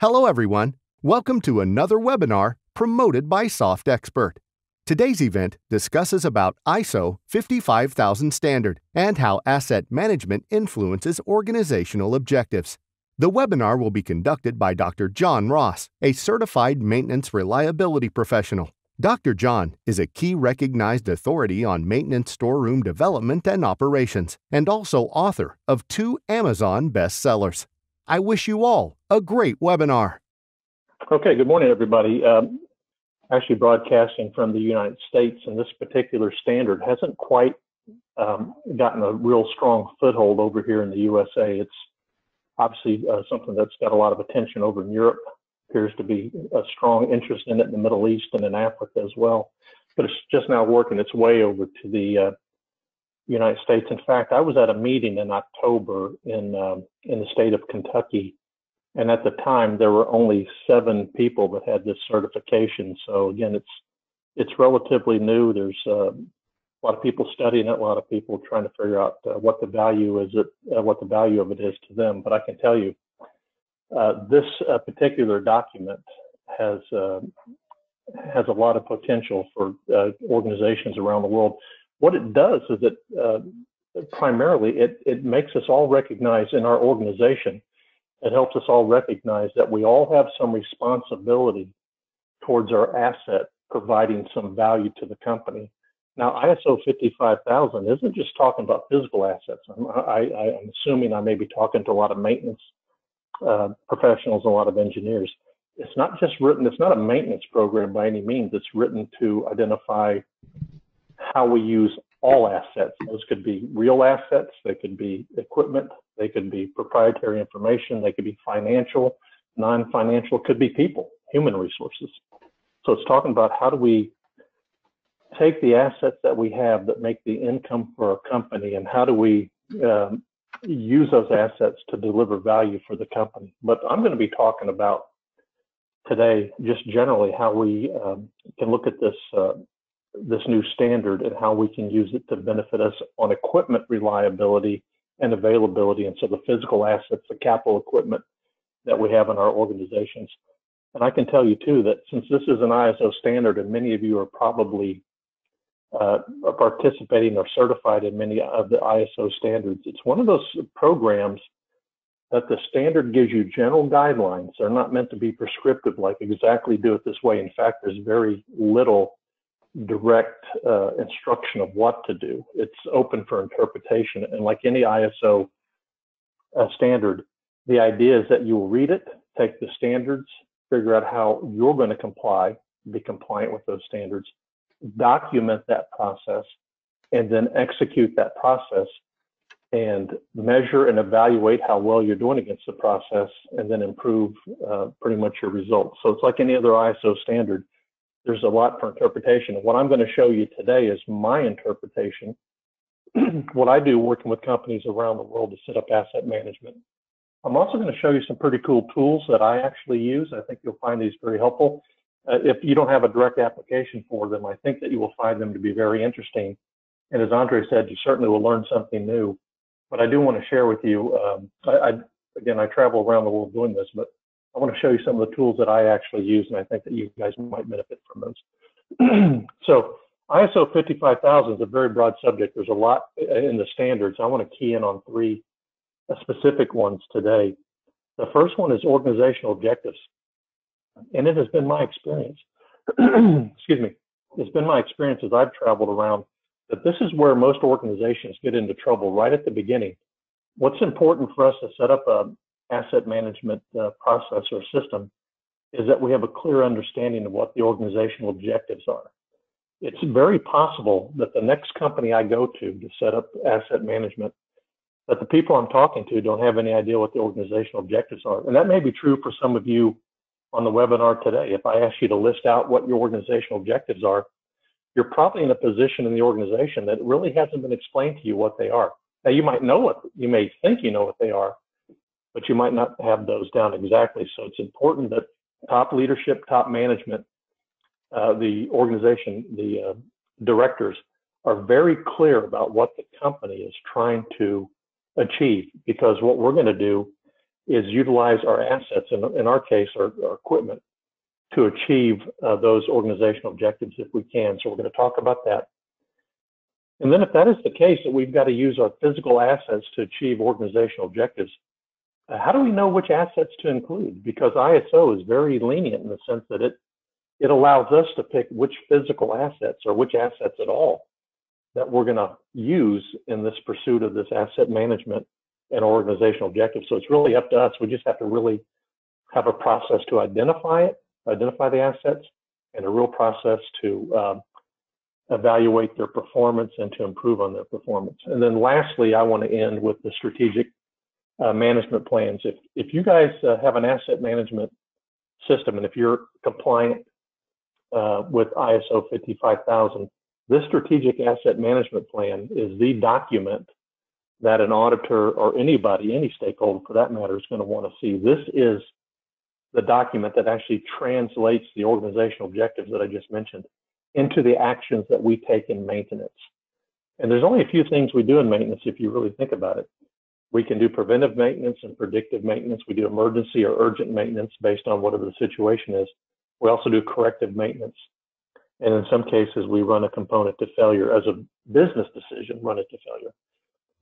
Hello everyone, welcome to another webinar promoted by SoftExpert. Today's event discusses about ISO 55000 standard and how asset management influences organizational objectives. The webinar will be conducted by Dr. John Ross, a certified maintenance reliability professional. Dr. John is a key recognized authority on maintenance storeroom development and operations, and also author of 2 Amazon bestsellers. I wish you all a great webinar. Okay, good morning, everybody. Actually broadcasting from the United States, and this particular standard hasn't quite gotten a real strong foothold over here in the USA. It's obviously something that's got a lot of attention over in Europe. Appears to be a strong interest in it in the Middle East and in Africa as well. But it's just now working its way over to the United States. In fact, I was at a meeting in October in the state of Kentucky, and at the time there were only 7 people that had this certification. So again, it's relatively new. There's a lot of people studying it, a lot of people trying to figure out what the value is, what the value of it is to them. But I can tell you, this particular document has a lot of potential for organizations around the world. What it does is it primarily it makes us all recognize in our organization. It helps us all recognize that we all have some responsibility towards our asset, providing some value to the company. Now, ISO 55000 isn't just talking about physical assets. I'm assuming I may be talking to a lot of maintenance professionals, a lot of engineers. It's not just written. It's not a maintenance program by any means. It's written to identify how we use all assets. Those could be real assets, they could be equipment, they could be proprietary information, they could be financial, non-financial, could be people, human resources. So it's talking about how do we take the assets that we have that make the income for our company, and how do we use those assets to deliver value for the company. But I'm going to be talking about today just generally how we can look at this new standard and how we can use it to benefit us on equipment reliability and availability. And so the physical assets, the capital equipment that we have in our organizations. And I can tell you too, that since this is an ISO standard and many of you are probably participating or certified in many of the ISO standards, it's one of those programs that the standard gives you general guidelines. They're not meant to be prescriptive, like exactly do it this way. In fact, there's very little direct instruction of what to do. It's open for interpretation. And like any ISO standard, the idea is that you will read it, take the standards, figure out how you're going to comply, be compliant with those standards, document that process, and then execute that process and measure and evaluate how well you're doing against the process, and then improve pretty much your results. So it's like any other ISO standard. There's a lot for interpretation. What I'm going to show you today is my interpretation. What I do working with companies around the world to set up asset management. I'm also going to show you some pretty cool tools that I actually use. I think you'll find these very helpful. If you don't have a direct application for them, I think that you will find them to be very interesting. And as Andre said, you certainly will learn something new. But I do want to share with you, again, I travel around the world doing this, but I want to show you some of the tools that I actually use, and I think that you guys might benefit from those. So ISO 55000 is a very broad subject. There's a lot in the standards. I want to key in on 3 specific ones today. The first one is organizational objectives. And it has been my experience, excuse me, it's been my experience as I've traveled around that this is where most organizations get into trouble right at the beginning. What's important for us to set up a asset management process or system is that we have a clear understanding of what the organizational objectives are. It's very possible that the next company I go to set up asset management, that the people I'm talking to don't have any idea what the organizational objectives are. And that may be true for some of you on the webinar today. If I ask you to list out what your organizational objectives are, you're probably in a position in the organization that really hasn't been explained to you what they are. Now, you might know what, you may think you know what they are, but you might not have those down exactly. So it's important that top leadership, top management, the organization, the directors are very clear about what the company is trying to achieve, because what we're going to do is utilize our assets, in our case, our equipment, to achieve those organizational objectives if we can. So we're going to talk about that. And then if that is the case, that we've got to use our physical assets to achieve organizational objectives, how do we know which assets to include? Because ISO is very lenient in the sense that it allows us to pick which physical assets or which assets at all that we're going to use in this pursuit of this asset management and organizational objective. So it's really up to us. We just have to really have a process to identify it, identify the assets, and a real process to evaluate their performance and to improve on their performance. And then lastly, I want to end with the strategic management plans. If you guys have an asset management system, and if you're compliant with ISO 55000, this strategic asset management plan is the document that an auditor or anybody, any stakeholder for that matter, is going to want to see. This is the document that actually translates the organizational objectives that I just mentioned into the actions that we take in maintenance. And there's only a few things we do in maintenance if you really think about it. We can do preventive maintenance and predictive maintenance. We do emergency or urgent maintenance based on whatever the situation is. We also do corrective maintenance. And in some cases, we run a component to failure as a business decision, run it to failure.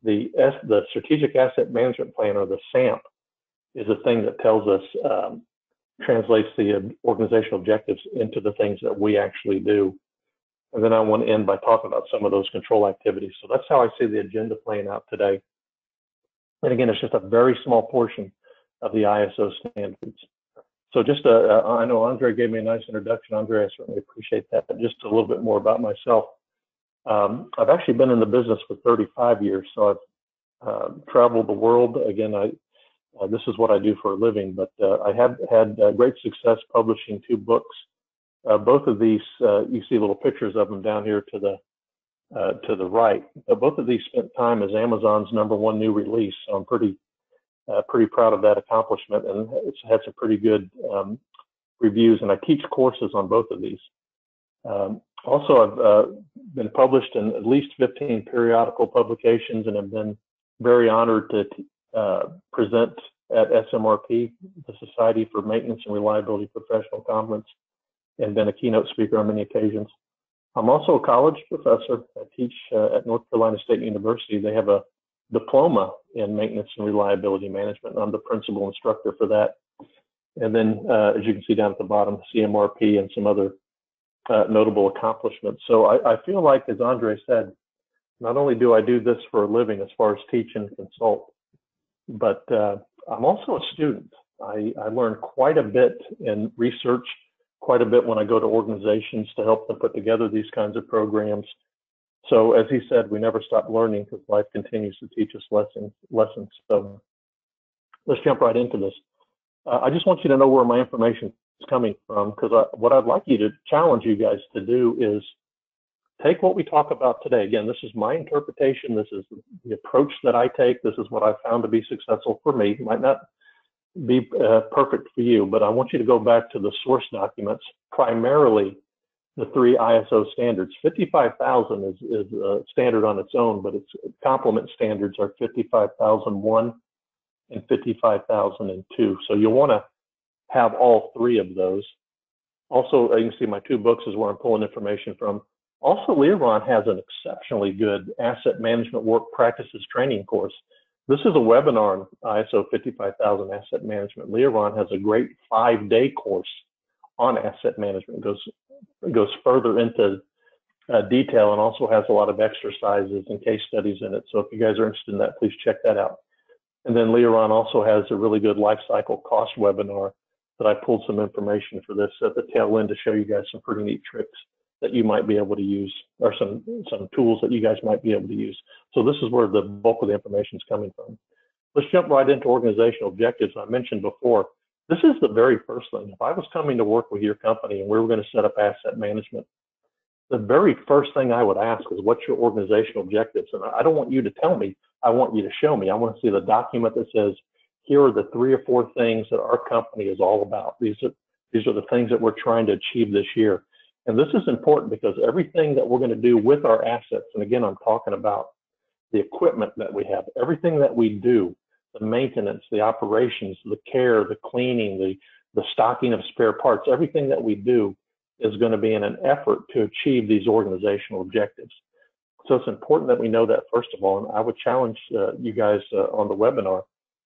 The Strategic Asset Management Plan, or the SAMP, is a thing that tells us, translates the organizational objectives into the things that we actually do. And then I want to end by talking about some of those control activities. So that's how I see the agenda playing out today. And again, it's just a very small portion of the ISO standards. So just, I know Andre gave me a nice introduction. Andre, I certainly appreciate that. But just a little bit more about myself. I've actually been in the business for 35 years, so I've traveled the world. Again, this is what I do for a living, but I have had great success publishing 2 books. Both of these, you see little pictures of them down here to the right. Both of these spent time as Amazon's #1 new release, so I'm pretty proud of that accomplishment, and it's had some pretty good reviews, and I teach courses on both of these. Also, I've been published in at least 15 periodical publications, and I've been very honored to present at SMRP, the Society for Maintenance and Reliability Professional Conference, and been a keynote speaker on many occasions. I'm also a college professor. I teach at North Carolina State University. They have a diploma in maintenance and reliability management, and I'm the principal instructor for that. And then, as you can see down at the bottom, CMRP and some other notable accomplishments. So I feel like, as Andre said, not only do I do this for a living as far as teach and consult, but I'm also a student. I learn quite a bit and research quite a bit when I go to organizations to help them put together these kinds of programs. So as he said, we never stop learning because life continues to teach us lessons. So let's jump right into this. I just want you to know where my information coming from, because what I'd like you to challenge you guys to do is take what we talk about today. Again, this is my interpretation. This is the approach that I take. This is what I found to be successful for me. It might not be perfect for you, but I want you to go back to the source documents, primarily the 3 ISO standards. 55000 is a standard on its own, but its complement standards are 55001 and 55002. So you'll want to have all 3 of those. Also, you can see my 2 books is where I'm pulling information from. Also, Leron has an exceptionally good asset management work practices training course. This is a webinar on ISO 55000 asset management. Leron has a great 5-day course on asset management. It goes further into detail and also has a lot of exercises and case studies in it. So if you guys are interested in that, please check that out. And then Leron also has a really good life cycle cost webinar that I pulled some information for this at the tail end to show you guys some pretty neat tricks that you might be able to use, or some tools that you guys might be able to use. So this is where the bulk of the information is coming from. Let's jump right into organizational objectives. I mentioned before, this is the very first thing. If I was coming to work with your company and we were going to set up asset management, the very first thing I would ask is, what's your organizational objectives? And I don't want you to tell me, I want you to show me. I want to see the document that says, here are the 3 or 4 things that our company is all about. These are the things that we're trying to achieve this year. And this is important because everything that we're going to do with our assets, and again, I'm talking about the equipment that we have, everything that we do the maintenance, the operations, the care, the cleaning, the stocking of spare parts, everything that we do is going to be in an effort to achieve these organizational objectives. So it's important that we know that, first of all, and I would challenge you guys on the webinar,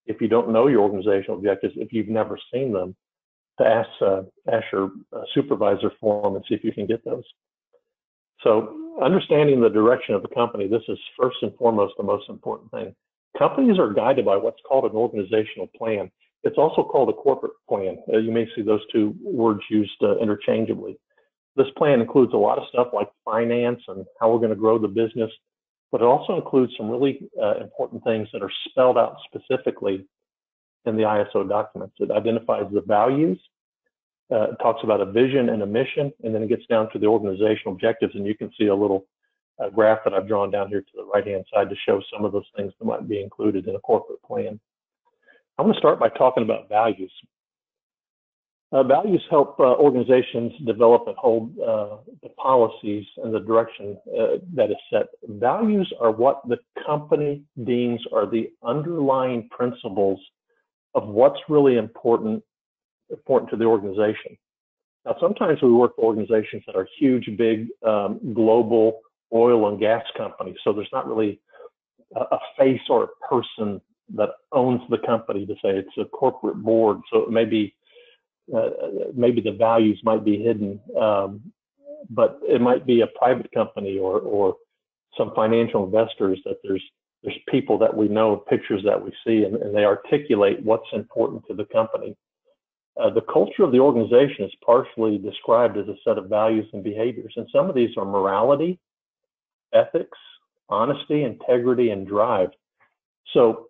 if you don't know your organizational objectives, if you've never seen them, to ask your supervisor for them and see if you can get those. So understanding the direction of the company, this is first and foremost the most important thing. Companies are guided by what's called an organizational plan. It's also called a corporate plan. You may see those two words used interchangeably. This plan includes a lot of stuff like finance and how we're going to grow the business, but it also includes some really important things that are spelled out specifically in the ISO documents. It identifies the values, it talks about a vision and a mission, and then it gets down to the organizational objectives, and you can see a little graph that I've drawn down here to the right-hand side to show some of those things that might be included in a corporate plan. I want to start by talking about values. Values help organizations develop and hold the policies and the direction that is set. Values are what the company deems are the underlying principles of what's really important to the organization. Now, sometimes we work for organizations that are huge, big, global oil and gas companies, so there's not really a face or a person that owns the company to say it's a corporate board, so it may be maybe the values might be hidden, but it might be a private company or some financial investors that there's people that we know, pictures that we see, and they articulate what's important to the company. The culture of the organization is partially described as a set of values and behaviors, and some of these are morality, ethics, honesty, integrity, and drive. So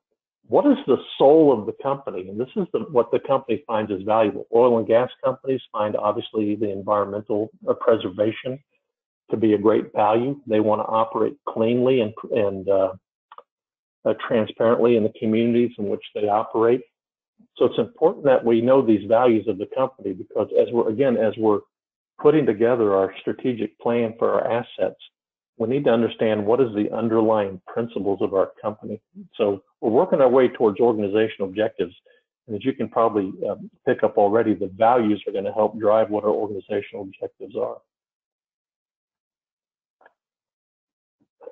what is the soul of the company? And this is what the company finds is valuable. Oil and gas companies find, obviously, the environmental preservation to be a great value. They want to operate cleanly and transparently in the communities in which they operate. So it's important that we know these values of the company, because as we're putting together our strategic plan for our assets, we need to understand what is the underlying principles of our company. So we're working our way towards organizational objectives. And as you can probably pick up already, the values are going to help drive what our organizational objectives are.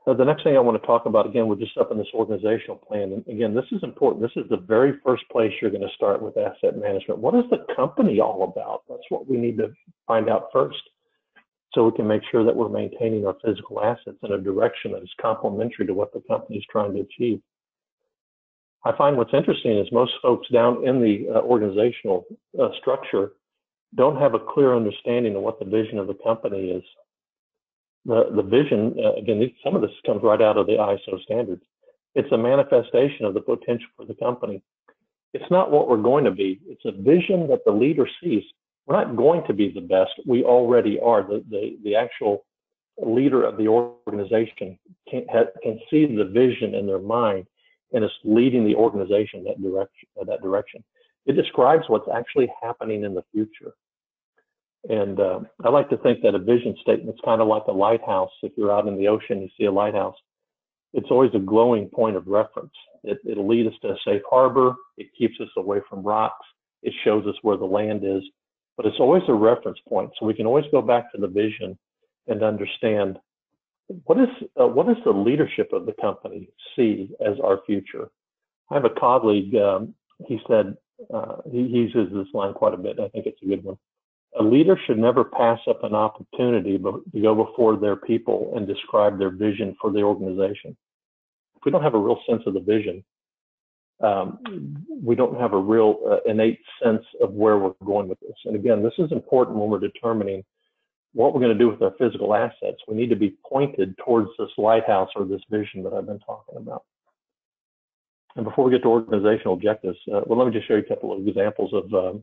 So the next thing I want to talk about, again, we're just up in this organizational plan. And again, this is important. This is the very first place you're going to start with asset management. What is the company all about? That's what we need to find out first, so we can make sure that we're maintaining our physical assets in a direction that is complementary to what the company is trying to achieve. I find what's interesting is most folks down in the organizational structure don't have a clear understanding of what the vision of the company is. The vision, again, some of this comes right out of the ISO standards. It's a manifestation of the potential for the company. It's not what we're going to be. It's a vision that the leader sees. We're not going to be the best. We already are. The actual leader of the organization can see the vision in their mind, and is leading the organization that direction. It describes what's actually happening in the future. And I like to think that a vision statement's kind of like a lighthouse. If you're out in the ocean, you see a lighthouse. It's always a glowing point of reference. It'll lead us to a safe harbor. It keeps us away from rocks. It shows us where the land is. But it's always a reference point, so we can always go back to the vision and understand what does the leadership of the company see as our future. I have a colleague. He said he uses this line quite a bit. I think it's a good one. A leader should never pass up an opportunity to go before their people and describe their vision for the organization. If we don't have a real sense of the vision, we don't have a real innate sense of where we're going with this. And again, this is important when we're determining what we're going to do with our physical assets. We need to be pointed towards this lighthouse or this vision that I've been talking about. And before we get to organizational objectives, well, let me just show you a couple of examples of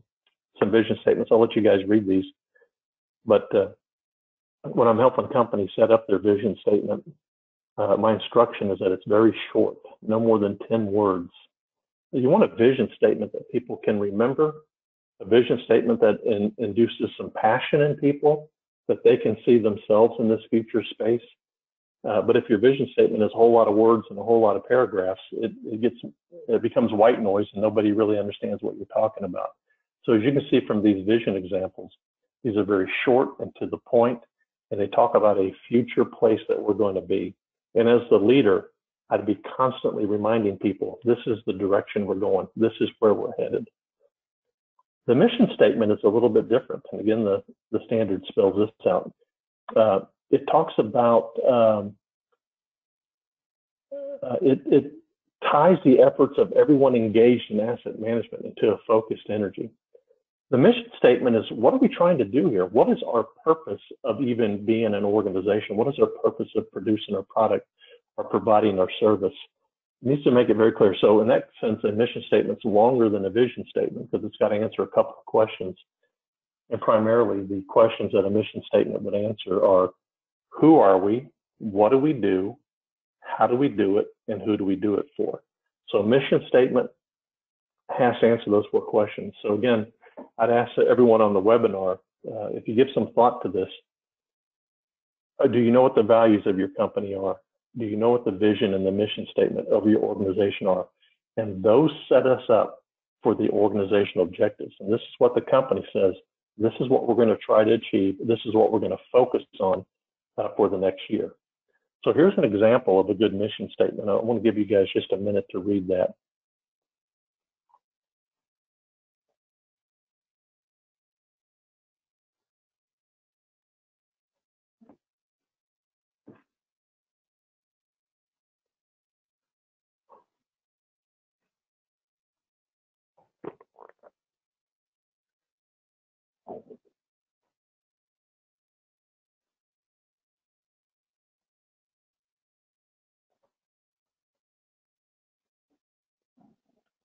some vision statements. I'll let you guys read these. But when I'm helping companies set up their vision statement, my instruction is that it's very short, no more than 10 words. You want a vision statement that people can remember, a vision statement that induces some passion in people, that they can see themselves in this future space, But if your vision statement is a whole lot of words and a whole lot of paragraphs, it becomes white noise and nobody really understands what you're talking about. So as you can see from these vision examples, these are very short and to the point, and they talk about a future place that we're going to be. And as the leader, I'd be constantly reminding people, this is the direction we're going. This is where we're headed. The mission statement is a little bit different. And again, the standard spells this out. It talks about, it ties the efforts of everyone engaged in asset management into a focused energy. The mission statement is, what are we trying to do here? What is our purpose of even being an organization? What is our purpose of producing our product or providing our service? It needs to make it very clear. So in that sense, a mission statement's longer than a vision statement because it's got to answer a couple of questions. And primarily the questions that a mission statement would answer are, who are we? What do we do? How do we do it? And who do we do it for? So a mission statement has to answer those four questions. So again, I'd ask everyone on the webinar, if you give some thought to this, do you know what the values of your company are? Do you know what the vision and the mission statement of your organization are? And those set us up for the organizational objectives. And this is what the company says, this is what we're going to try to achieve. This is what we're going to focus on for the next year. So here's an example of a good mission statement. I want to give you guys just a minute to read that.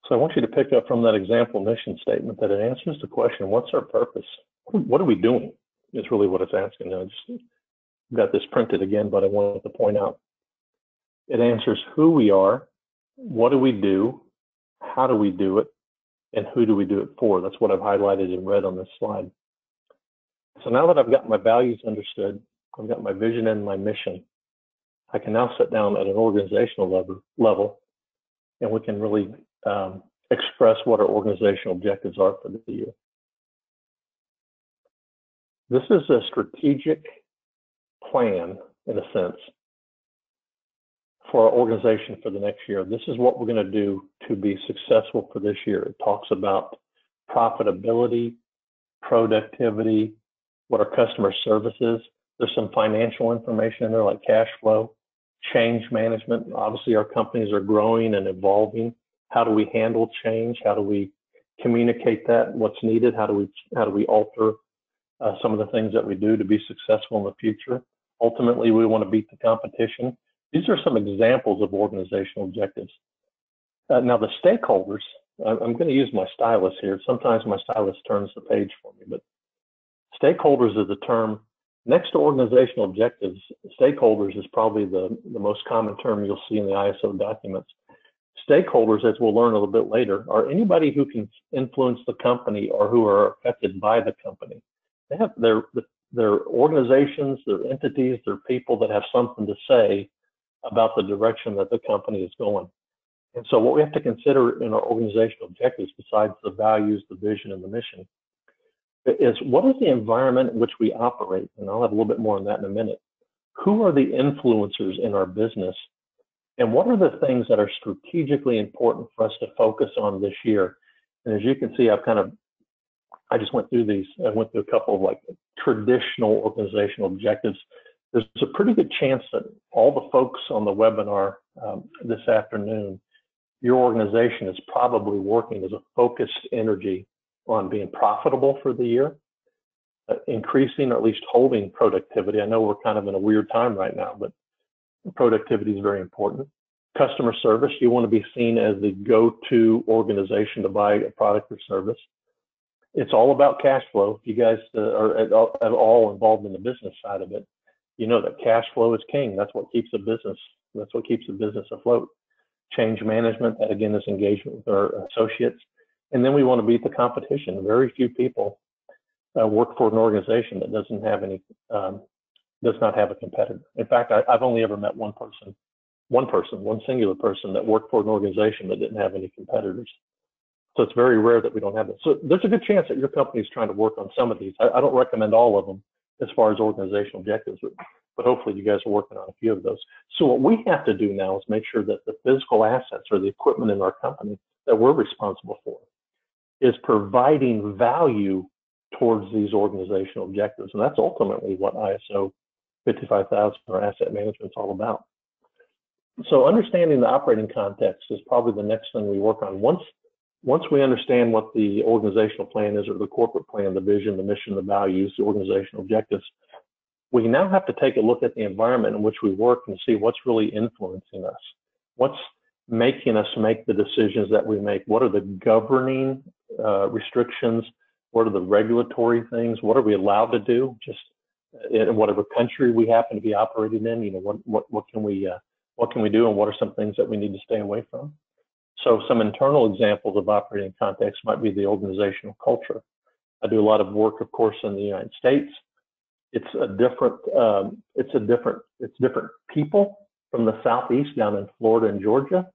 So I want you to pick up from that example mission statement that it answers the question, what's our purpose? What are we doing? Is really what it's asking. Now, I just got this printed again, but I wanted to point out. It answers who we are, what do we do, how do we do it, and who do we do it for? That's what I've highlighted in red on this slide. So now that I've got my values understood, I've got my vision and my mission, I can now sit down at an organizational level and we can really express what our organizational objectives are for the year. This is a strategic plan, in a sense, for our organization for the next year. This is what we're going to do to be successful for this year. It talks about profitability, productivity, what our customer service is. There's some financial information in there like cash flow, change management. Obviously, our companies are growing and evolving. How do we handle change? How do we communicate that? What's needed? How do we alter some of the things that we do to be successful in the future? Ultimately, we want to beat the competition. These are some examples of organizational objectives. Now, the stakeholders, I'm going to use my stylus here. Sometimes my stylus turns the page for me, but stakeholders is the term. Next to organizational objectives, stakeholders is probably the most common term you'll see in the ISO documents. Stakeholders, as we'll learn a little bit later, are anybody who can influence the company or who are affected by the company. They have their organizations, their entities, their people that have something to say about the direction that the company is going. And so what we have to consider in our organizational objectives, besides the values, the vision, and the mission, is what is the environment in which we operate? And I'll have a little bit more on that in a minute. Who are the influencers in our business? And what are the things that are strategically important for us to focus on this year? And as you can see, I just went through these. I went through a couple of like traditional organizational objectives. There's a pretty good chance that all the folks on the webinar this afternoon, your organization is probably working as a focused energy on being profitable for the year, increasing or at least holding productivity. I know we're kind of in a weird time right now, but productivity is very important. Customer service, you want to be seen as the go-to organization to buy a product or service. It's all about cash flow. If you guys are at all involved in the business side of it, you know that cash flow is king. That's what keeps a business. That's what keeps a business afloat. Change management, that again is engagement with our associates. And then we want to beat the competition. Very few people work for an organization that doesn't have any does not have a competitor. In fact, I've only ever met one singular person that worked for an organization that didn't have any competitors. So it's very rare that we don't have that. So there's a good chance that your company is trying to work on some of these. I don't recommend all of them as far as organizational objectives, but hopefully you guys are working on a few of those. So what we have to do now is make sure that the physical assets or the equipment in our company that we're responsible for is providing value towards these organizational objectives. And that's ultimately what ISO 55000 or asset management is all about. So understanding the operating context is probably the next thing we work on. Once we understand what the organizational plan is, or the corporate plan, the vision, the mission, the values, the organizational objectives, we now have to take a look at the environment in which we work and see what's really influencing us. What's making us make the decisions that we make? What are the governing restrictions? What are the regulatory things? What are we allowed to do just in whatever country we happen to be operating in? You know, what can we do, and what are some things that we need to stay away from? So some internal examples of operating context might be the organizational culture. I do a lot of work, of course, in the United States. It's a different, different people from the Southeast down in Florida and Georgia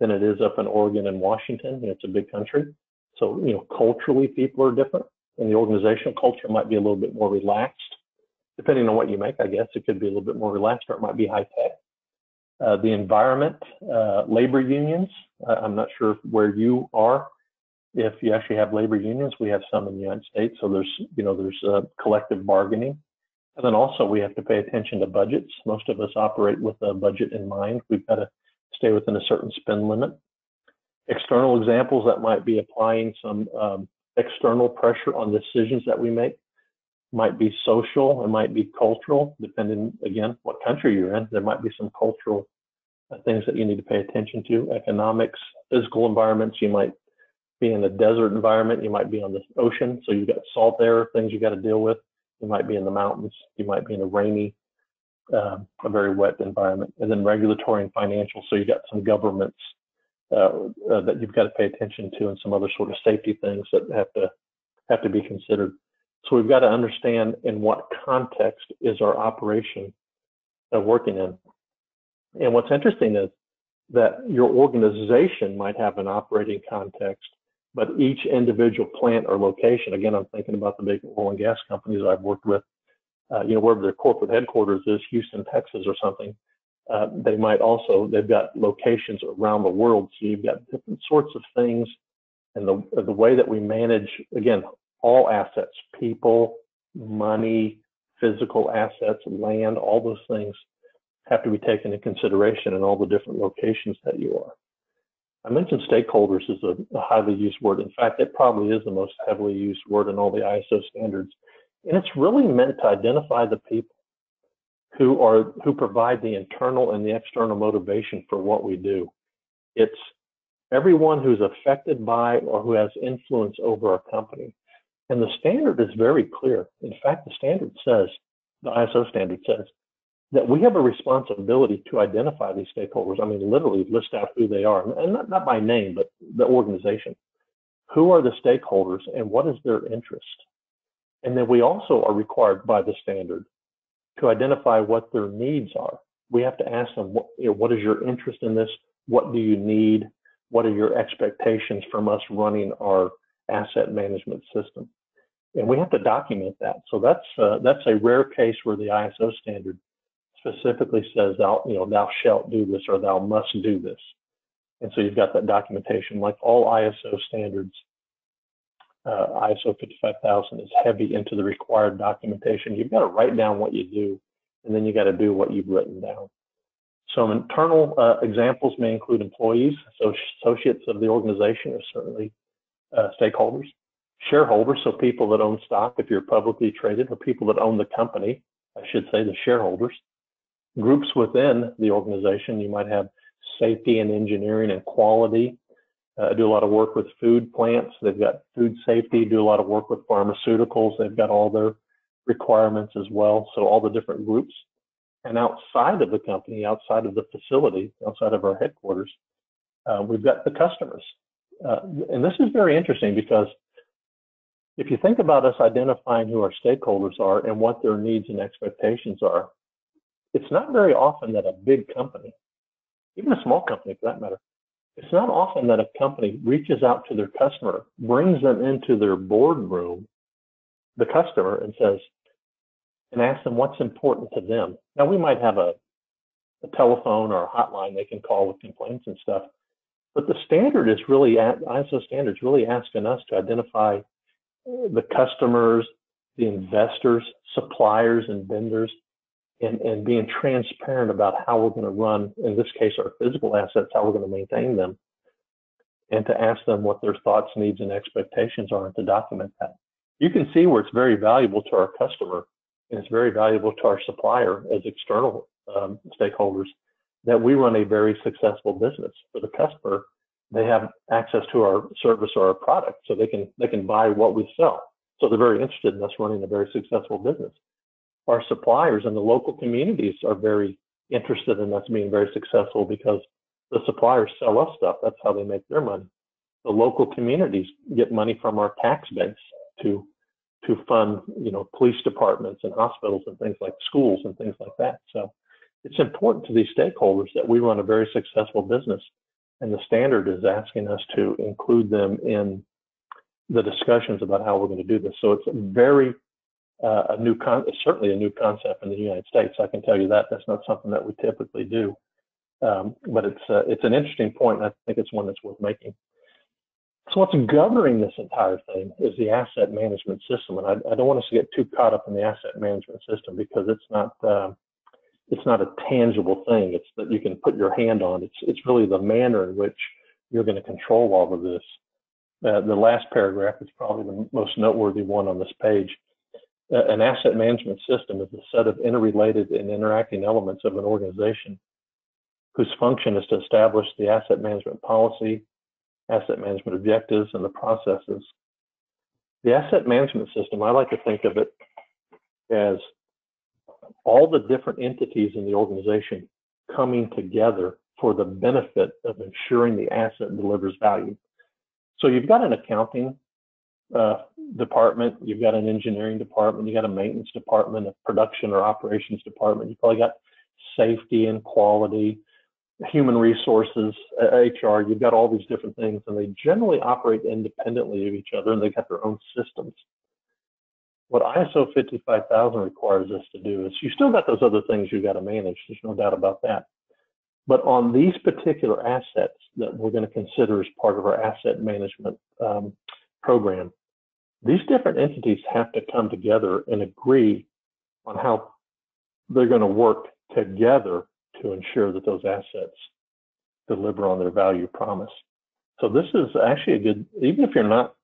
than it is up in Oregon and Washington. You know, it's a big country. So, you know, culturally people are different, and the organizational culture might be a little bit more relaxed. Depending on what you make, I guess, it could be a little bit more relaxed, or it might be high tech. The environment, labor unions. I'm not sure where you are, if you actually have labor unions. We have some in the United States, so there's collective bargaining. And then also we have to pay attention to budgets. Most of us operate with a budget in mind. We've got to stay within a certain spend limit. External examples, that might be applying some external pressure on decisions that we make. Might be social, it might be cultural, depending, again, what country you're in. There might be some cultural things that you need to pay attention to. Economics, physical environments. You might be in a desert environment, you might be on the ocean, so you've got salt there, things you got to deal with. You might be in the mountains, you might be in a rainy, a very wet environment. And then regulatory and financial, so you've got some governments that you've got to pay attention to, and some other sort of safety things that have to be considered. So we've got to understand in what context is our operation working in. And what's interesting is that your organization might have an operating context, but each individual plant or location, again, I'm thinking about the big oil and gas companies I've worked with, you know, wherever their corporate headquarters is, Houston, Texas or something, they might also, they've got locations around the world. So you've got different sorts of things, and the way that we manage, again, all assets, people, money, physical assets, land, all those things have to be taken into consideration in all the different locations that you are. I mentioned stakeholders is a highly used word. In fact, it probably is the most heavily used word in all the ISO standards. And it's really meant to identify the people who provide the internal and the external motivation for what we do. It's everyone who's affected by or who has influence over our company. And the standard is very clear. In fact, the standard says, the ISO standard says, that we have a responsibility to identify these stakeholders. I mean, literally list out who they are, and not by name, but the organization. Who are the stakeholders and what is their interest? And then we also are required by the standard to identify what their needs are. We have to ask them, what is your interest in this? What do you need? What are your expectations from us running our asset management system? And we have to document that. So that's a rare case where the ISO standard specifically says, thou shalt do this, or thou must do this. And so you've got that documentation. Like all ISO standards, ISO 55000 is heavy into the required documentation. You've got to write down what you do, and then you got to do what you've written down. Some internal examples may include employees, so associates of the organization are certainly stakeholders. Shareholders, so people that own stock, if you're publicly traded, or people that own the company, I should say, the shareholders. Groups within the organization, you might have safety and engineering and quality. I do a lot of work with food plants. They've got food safety. Do a lot of work with pharmaceuticals. They've got all their requirements as well. So all the different groups. And outside of the company, outside of the facility, outside of our headquarters, we've got the customers. And this is very interesting because If you think about us identifying who our stakeholders are and what their needs and expectations are, it's not very often that a big company, even a small company for that matter, it's not often that a company reaches out to their customer, brings them into their boardroom, the customer, and says, and asks them what's important to them. Now, we might have a telephone or a hotline they can call with complaints and stuff, but the standard is really, ISO standards really asking us to identify the customers, the investors, suppliers, and vendors, and being transparent about how we're going to run, in this case, our physical assets, how we're going to maintain them, and to ask them what their thoughts, needs, and expectations are, and to document that. You can see where it's very valuable to our customer, and it's very valuable to our supplier as external stakeholders, that we run a very successful business. For the customer, they have access to our service or our product, so they can buy what we sell. So they're very interested in us running a very successful business. Our suppliers and the local communities are very interested in us being very successful, because the suppliers sell us stuff. That's how they make their money. The local communities get money from our tax base to fund, you know, police departments and hospitals and things like schools and things like that. So it's important to these stakeholders that we run a very successful business, and the standard is asking us to include them in the discussions about how we're going to do this. So it's very certainly a new concept in the United States. I can tell you that that's not something that we typically do, but it's an interesting point, and I think it's one that's worth making. So what's governing this entire thing is the asset management system, and I don't want us to get too caught up in the asset management system, because it's not a tangible thing. It's that you can put your hand on. It's really the manner in which you're going to control all of this. The last paragraph is probably the most noteworthy one on this page. An asset management system is a set of interrelated and interacting elements of an organization whose function is to establish the asset management policy, asset management objectives, and the processes. The asset management system, I like to think of it as all the different entities in the organization coming together for the benefit of ensuring the asset delivers value. So you've got an accounting department, you've got an engineering department, you've got a maintenance department, a production or operations department, you've probably got safety and quality, human resources, HR, you've got all these different things, and they generally operate independently of each other, and they've got their own systems. What ISO 55000 requires us to do is, you still got those other things you've got to manage, there's no doubt about that. But on these particular assets that we're going to consider as part of our asset management program, these different entities have to come together and agree on how they're going to work together to ensure that those assets deliver on their value promise. So this is actually a good, even if you're not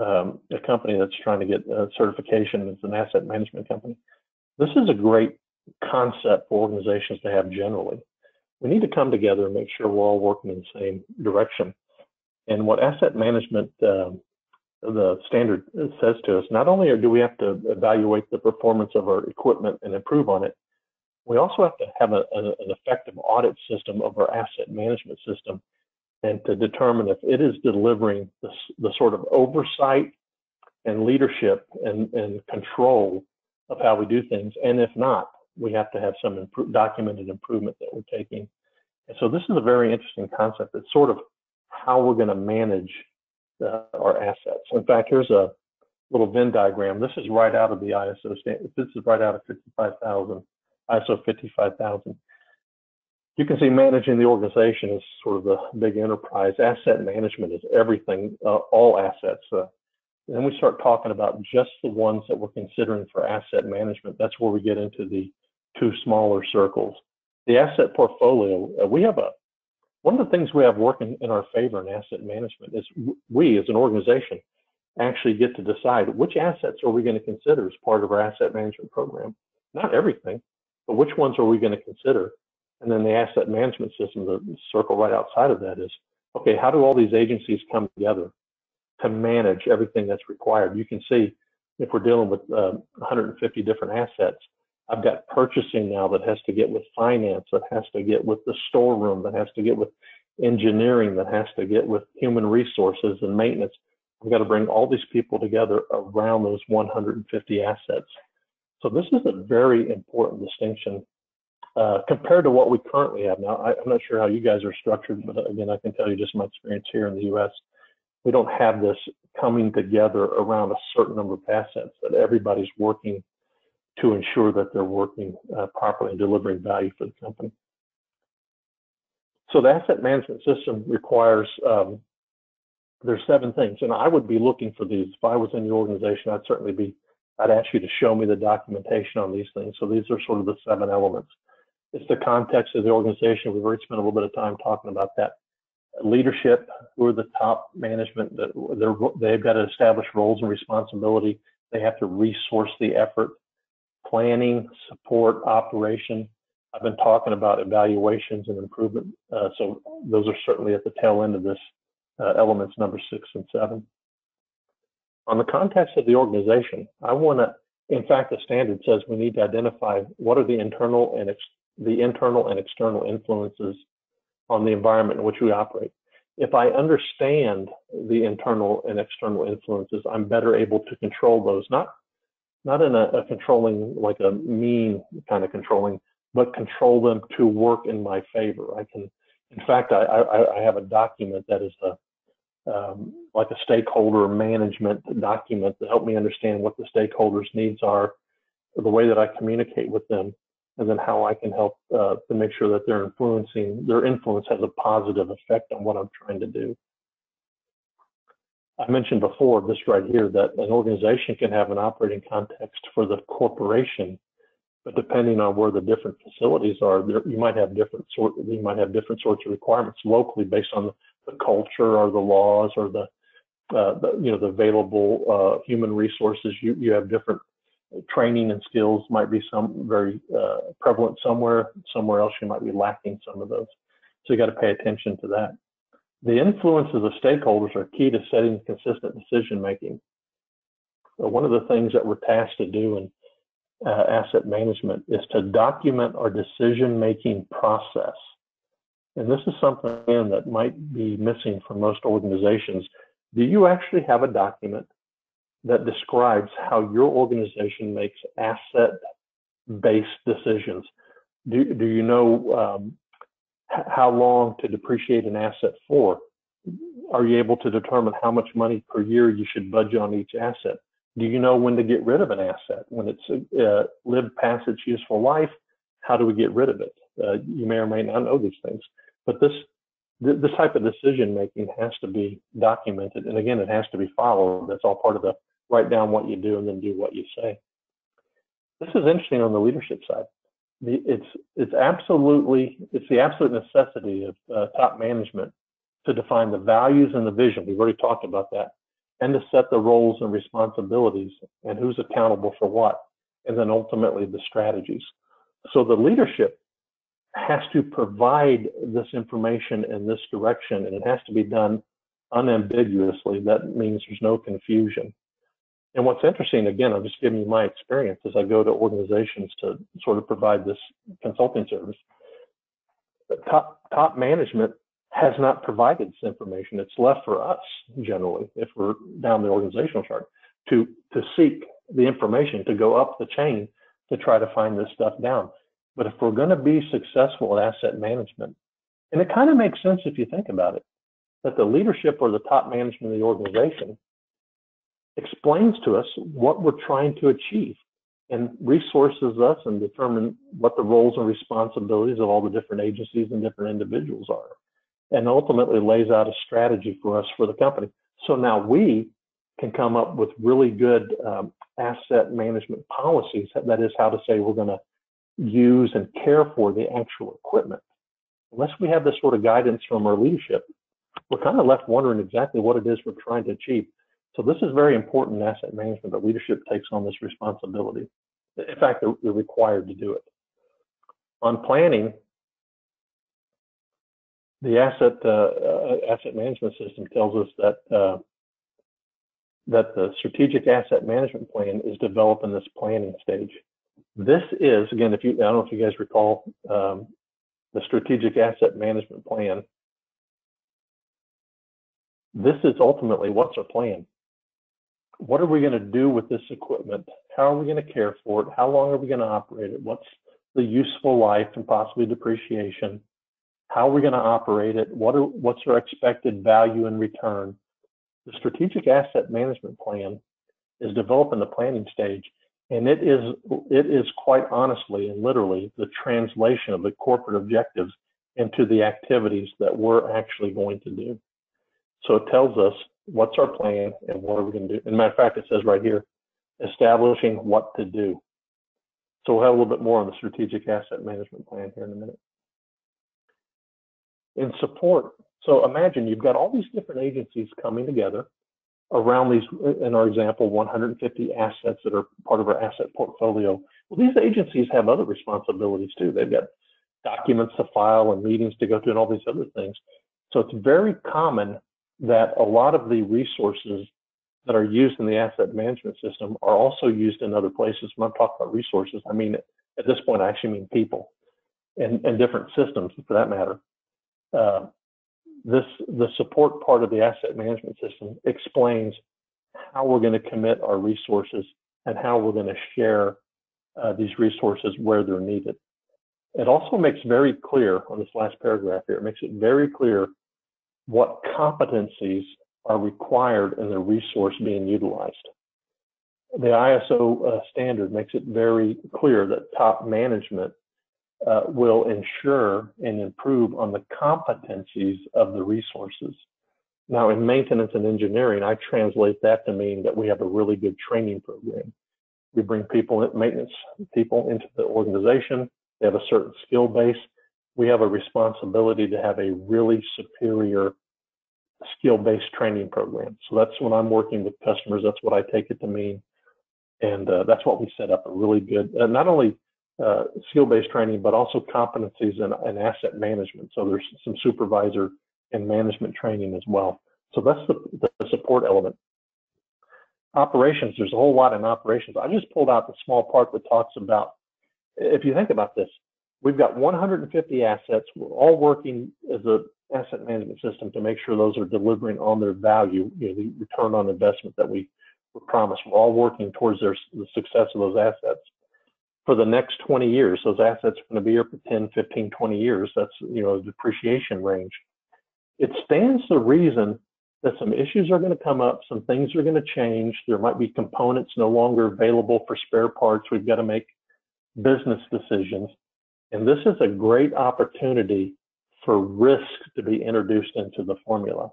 a company that's trying to get certification as an asset management company, this is a great concept for organizations to have generally. We need to come together and make sure we're all working in the same direction. And what asset management, the standard says to us, not only do we have to evaluate the performance of our equipment and improve on it, we also have to have an effective audit system of our asset management system, and to determine if it is delivering the sort of oversight and leadership and control of how we do things. And if not, we have to have some documented improvement that we're taking. And so this is a very interesting concept. It's sort of how we're going to manage our assets. In fact, here's a little Venn diagram. This is right out of the ISO standard. This is right out of 55,000, ISO 55,000. You can see managing the organization is sort of the big enterprise. Asset management is everything, all assets. Then we start talking about just the ones that we're considering for asset management. That's where we get into the two smaller circles. The asset portfolio, one of the things we have working in our favor in asset management is we as an organization actually get to decide which assets are we going to consider as part of our asset management program. Not everything, but which ones are we going to consider? And then the asset management system, the circle right outside of that is, okay, how do all these agencies come together to manage everything that's required? You can see if we're dealing with 150 different assets, I've got purchasing now that has to get with finance, that has to get with the storeroom, that has to get with engineering, that has to get with human resources and maintenance. I've got to bring all these people together around those 150 assets. So this is a very important distinction compared to what we currently have. Now, I'm not sure how you guys are structured, but again, I can tell you just my experience here in the U.S. We don't have this coming together around a certain number of assets that everybody's working to ensure that they're working properly and delivering value for the company. So the asset management system requires, there's 7 things, and I would be looking for these. If I was in the organization, I'd ask you to show me the documentation on these things. So these are sort of the 7 elements. It's the context of the organization. We've already spent a little bit of time talking about that. Leadership, who are the top management, they've got to establish roles and responsibility. They have to resource the effort. Planning, support, operation. I've been talking about evaluations and improvement. So those are certainly at the tail end of this, elements number 6 and 7. On the context of the organization, I want to, in fact, the standard says we need to identify what are the internal and external influences on the environment in which we operate. If I understand the internal and external influences, I'm better able to control those, not in a controlling, like a mean kind of controlling, but control them to work in my favor. I can, in fact, I have a document that is the like a stakeholder management document to help me understand what the stakeholders' needs are, the way that I communicate with them, and then how I can help to make sure that they're influencing, their influence has a positive effect on what I'm trying to do. I mentioned before this right here that an organization can have an operating context for the corporation, but depending on where the different facilities are, you might have different sorts of requirements locally based on the culture or the laws or the available human resources. You have different training and skills might be some very prevalent somewhere else you might be lacking some of those. So you got to pay attention to that. The influences of stakeholders are key to setting consistent decision making. So one of the things that we're tasked to do in asset management is to document our decision making process. And this is something that might be missing from most organizations. Do you actually have a document that describes how your organization makes asset-based decisions? Do you know how long to depreciate an asset for? Are you able to determine how much money per year you should budget on each asset? Do you know when to get rid of an asset? When it's lived past its useful life, how do we get rid of it? You may or may not know these things, but this type of decision making has to be documented, and again, it has to be followed. That's all part of the write down what you do and then do what you say. This is interesting on the leadership side. It's the absolute necessity of top management to define the values and the vision. We've already talked about that, and to set the roles and responsibilities and who's accountable for what, and then ultimately the strategies. So the leadership has to provide this information in this direction, and it has to be done unambiguously. That means there's no confusion. And what's interesting, again, I'm just giving you my experience as I go to organizations to sort of provide this consulting service. Top management has not provided this information. It's left for us, generally, if we're down the organizational chart, to seek the information, to go up the chain to try to find this stuff down. But if we're going to be successful at asset management, and it kind of makes sense if you think about it, that the leadership or the top management of the organization explains to us what we're trying to achieve and resources us and determine what the roles and responsibilities of all the different agencies and different individuals are, and ultimately lays out a strategy for us for the company. So now we can come up with really good asset management policies. That is how to say we're going to use and care for the actual equipment. Unless we have this sort of guidance from our leadership, we're kind of left wondering exactly what it is we're trying to achieve. So this is very important in asset management that leadership takes on this responsibility. In fact, they're required to do it. On planning, the asset management system tells us that the strategic asset management plan is developed in this planning stage. This is, again, I don't know if you guys recall the strategic asset management plan. This is ultimately what's our plan. what are we going to do with this equipment? How are we going to care for it? How long are we going to operate it? What's the useful life and possibly depreciation? How are we going to operate it? What's our expected value in return? The strategic asset management plan is developed in the planning stage, and it is quite honestly and literally the translation of the corporate objectives into the activities that we're actually going to do. So it tells us what's our plan and what are we going to do. As a matter of fact, it says right here, establishing what to do. So we'll have a little bit more on the strategic asset management plan here in a minute. In support, so imagine you've got all these different agencies coming together around these, in our example, 150 assets that are part of our asset portfolio. Well, these agencies have other responsibilities too. They've got documents to file and meetings to go to and all these other things. So it's very common that a lot of the resources that are used in the asset management system are also used in other places. When I'm talking about resources, I mean, at this point, I actually mean people and different systems for that matter. The support part of the asset management system explains how we're going to commit our resources and how we're going to share these resources where they're needed. It also makes very clear on this last paragraph here, it makes it very clear what competencies are required in the resource being utilized. The ISO standard makes it very clear that top management will ensure and improve on the competencies of the resources. Now, in maintenance and engineering, I translate that to mean that we have a really good training program. We bring people, maintenance people, into the organization. They have a certain skill base. We have a responsibility to have a really superior skill-based training program. So that's when I'm working with customers, that's what I take it to mean. And that's what we set up, a really good, not only skill-based training, but also competencies and asset management. So there's some supervisor and management training as well. So that's the support element. Operations, there's a whole lot in operations. I just pulled out the small part that talks about, if you think about this, we've got 150 assets. We're all working as an asset management system to make sure those are delivering on their value, you know, the return on investment that we were promised. We're all working towards the success of those assets. For the next 20 years, those assets are going to be here for 10, 15, 20 years. That's, you know, depreciation range. It stands to reason that some issues are going to come up. Some things are going to change. There might be components no longer available for spare parts. We've got to make business decisions. And this is a great opportunity for risk to be introduced into the formula.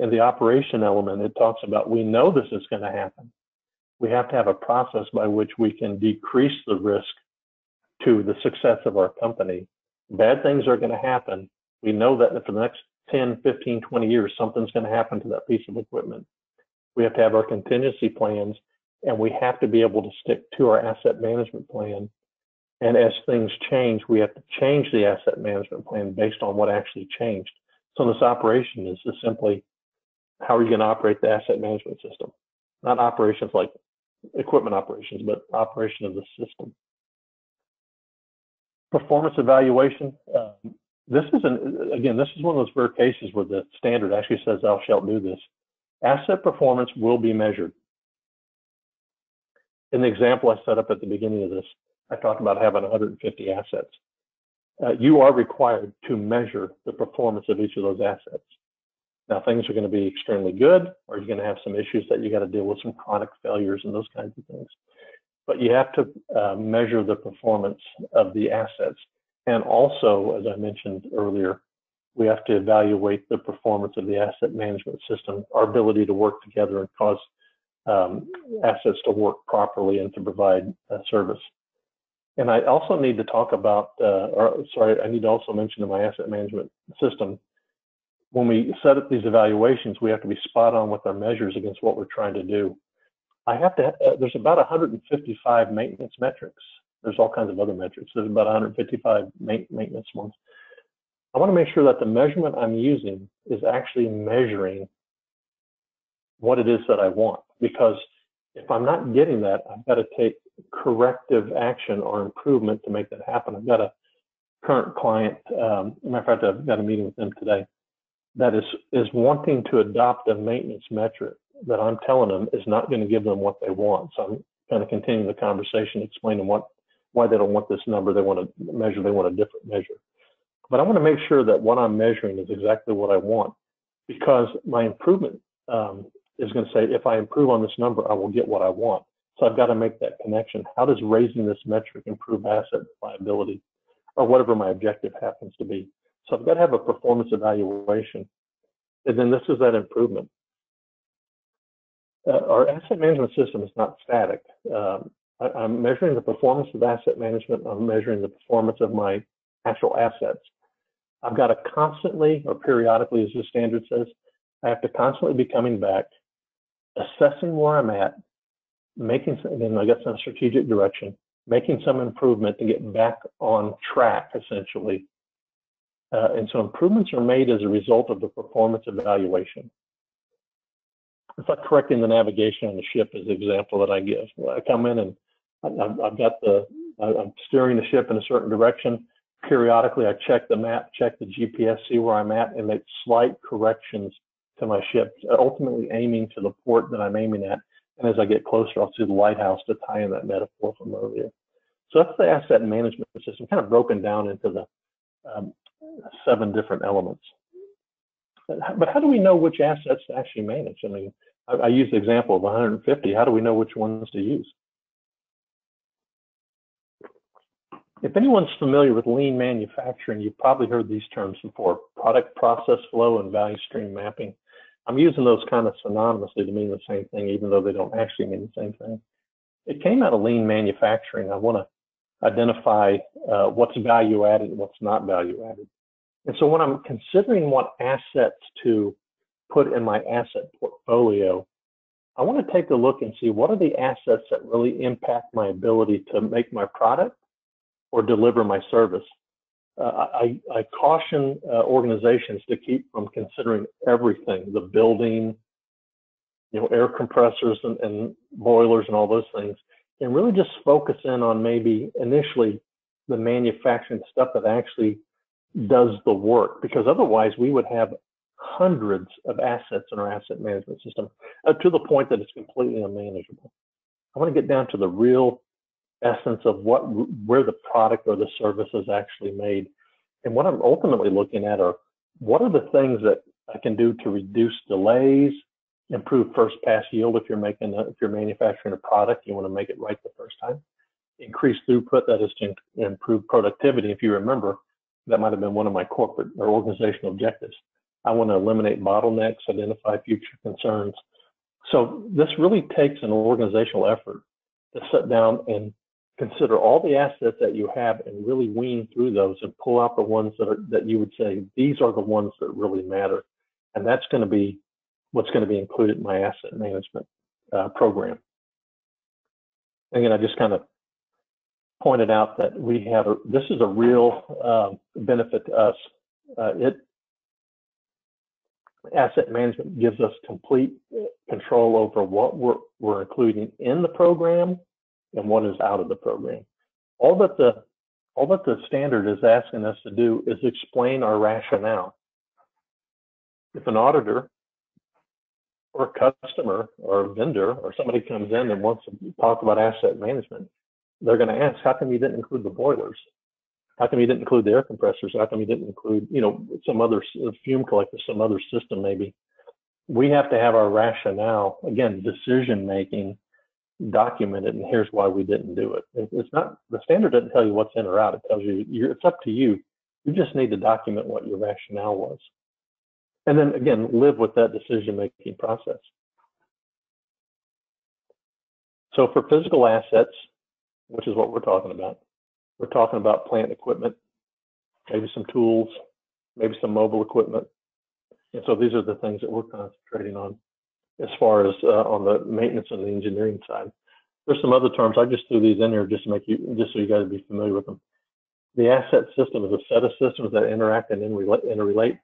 In the operation element, it talks about, we know this is going to happen. We have to have a process by which we can decrease the risk to the success of our company. Bad things are going to happen. We know that for the next 10, 15, 20 years, something's going to happen to that piece of equipment. We have to have our contingency plans, and we have to be able to stick to our asset management plan. And as things change, we have to change the asset management plan based on what actually changed. So this operation is just simply, how are you going to operate the asset management system? Not operations like equipment operations, but operation of the system. Performance evaluation. This is, again, this is one of those rare cases where the standard actually says, thou shalt do this. Asset performance will be measured. In the example I set up at the beginning of this, I talked about having 150 assets. You are required to measure the performance of each of those assets. Now, things are going to be extremely good, or you're going to have some issues that you got to deal with, some chronic failures and those kinds of things. But you have to measure the performance of the assets. And also, as I mentioned earlier, we have to evaluate the performance of the asset management system, our ability to work together and cause assets to work properly and to provide service. And I also need to talk about, I need to also mention in my asset management system, when we set up these evaluations, we have to be spot on with our measures against what we're trying to do. I have to, there's about 155 maintenance metrics. There's all kinds of other metrics. There's about 155 maintenance ones. I want to make sure that the measurement I'm using is actually measuring what it is that I want, because if I'm not getting that, I've got to take corrective action or improvement to make that happen. I've got a current client, matter of fact, I've got a meeting with them today, that is wanting to adopt a maintenance metric that I'm telling them is not going to give them what they want. So I'm kind of continuing the conversation, explaining why they don't want this number. They want to measure, they want a different measure. But I want to make sure that what I'm measuring is exactly what I want, because my improvement is going to say, if I improve on this number, I will get what I want. So I've got to make that connection. How does raising this metric improve asset reliability, or whatever my objective happens to be? So I've got to have a performance evaluation. And then this is that improvement. Our asset management system is not static. I'm measuring the performance of asset management. I'm measuring the performance of my actual assets. I've got to constantly, or periodically as the standard says, I have to constantly be coming back, assessing where I'm at, making some, then I got some strategic direction, making some improvement to get back on track, essentially. And so improvements are made as a result of the performance evaluation. It's like correcting the navigation on the ship is the example that I give. I come in and I'm steering the ship in a certain direction. Periodically, I check the map, check the GPS, see where I'm at, and make slight corrections to my ship, ultimately aiming to the port that I'm aiming at. And as I get closer, I'll see the lighthouse to tie in that metaphor from earlier. So that's the asset management system, kind of broken down into the 7 different elements. But how do we know which assets to actually manage? I mean, I use the example of 150. How do we know which ones to use? If anyone's familiar with lean manufacturing, you've probably heard these terms before: product process flow and value stream mapping. I'm using those kind of synonymously to mean the same thing, even though they don't actually mean the same thing. It came out of lean manufacturing. I want to identify what's value added and what's not value added. And so when I'm considering what assets to put in my asset portfolio, I want to take a look and see what are the assets that really impact my ability to make my product or deliver my service. I caution organizations to keep from considering everything, the building, air compressors and boilers and all those things, and really just focus in on maybe initially the manufacturing stuff that actually does the work, because otherwise we would have hundreds of assets in our asset management system to the point that it's completely unmanageable. I want to get down to the real essence of where the product or the service is actually made. And what I'm ultimately looking at are what are the things that I can do to reduce delays, improve first pass yield. If you're manufacturing a product, you want to make it right the first time. Increase throughput, that is to improve productivity. If you remember, that might have been one of my corporate or organizational objectives. I want to eliminate bottlenecks, identify future concerns. So this really takes an organizational effort to sit down and consider all the assets that you have and really wean through those and pull out the ones that you would say, these are the ones that really matter. And that's going to be what's going to be included in my asset management program. Again, I just kind of pointed out that we have this is a real benefit to us. Asset management gives us complete control over what we're including in the program and what is out of the program. All that the standard is asking us to do is explain our rationale. If an auditor or a customer or a vendor or somebody comes in and wants to talk about asset management, they're going to ask, how come you didn't include the boilers? How come you didn't include the air compressors? How come you didn't include, some other fume collector, some other system maybe? We have to have our rationale, again, decision-making documented, and here's why we didn't do it. It's not, the standard doesn't tell you what's in or out. It tells you, it's up to you. You just need to document what your rationale was. And then, again, live with that decision-making process. So for physical assets, which is what we're talking about plant equipment, maybe some tools, maybe some mobile equipment. And so these are the things that we're concentrating on as far as on the maintenance and the engineering side. There's some other terms. I just threw these in here just so you guys be familiar with them. The asset system is a set of systems that interact and interrelate.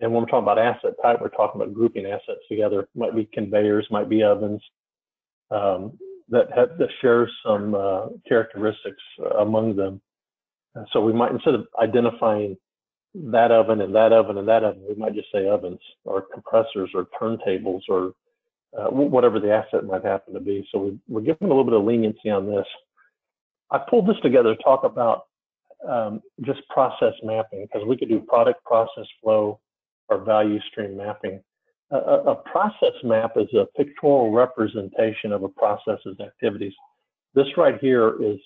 And when we're talking about asset type, we're talking about grouping assets together. It might be conveyors, might be ovens, that shares some characteristics among them. So we might, instead of identifying that oven and that oven and that oven, we might just say ovens or compressors or turntables or whatever the asset might happen to be. So we're giving a little bit of leniency on this. I pulled this together to talk about just process mapping, because we could do product, process, flow, or value stream mapping. A process map is a pictorial representation of a process's activities. This right here is,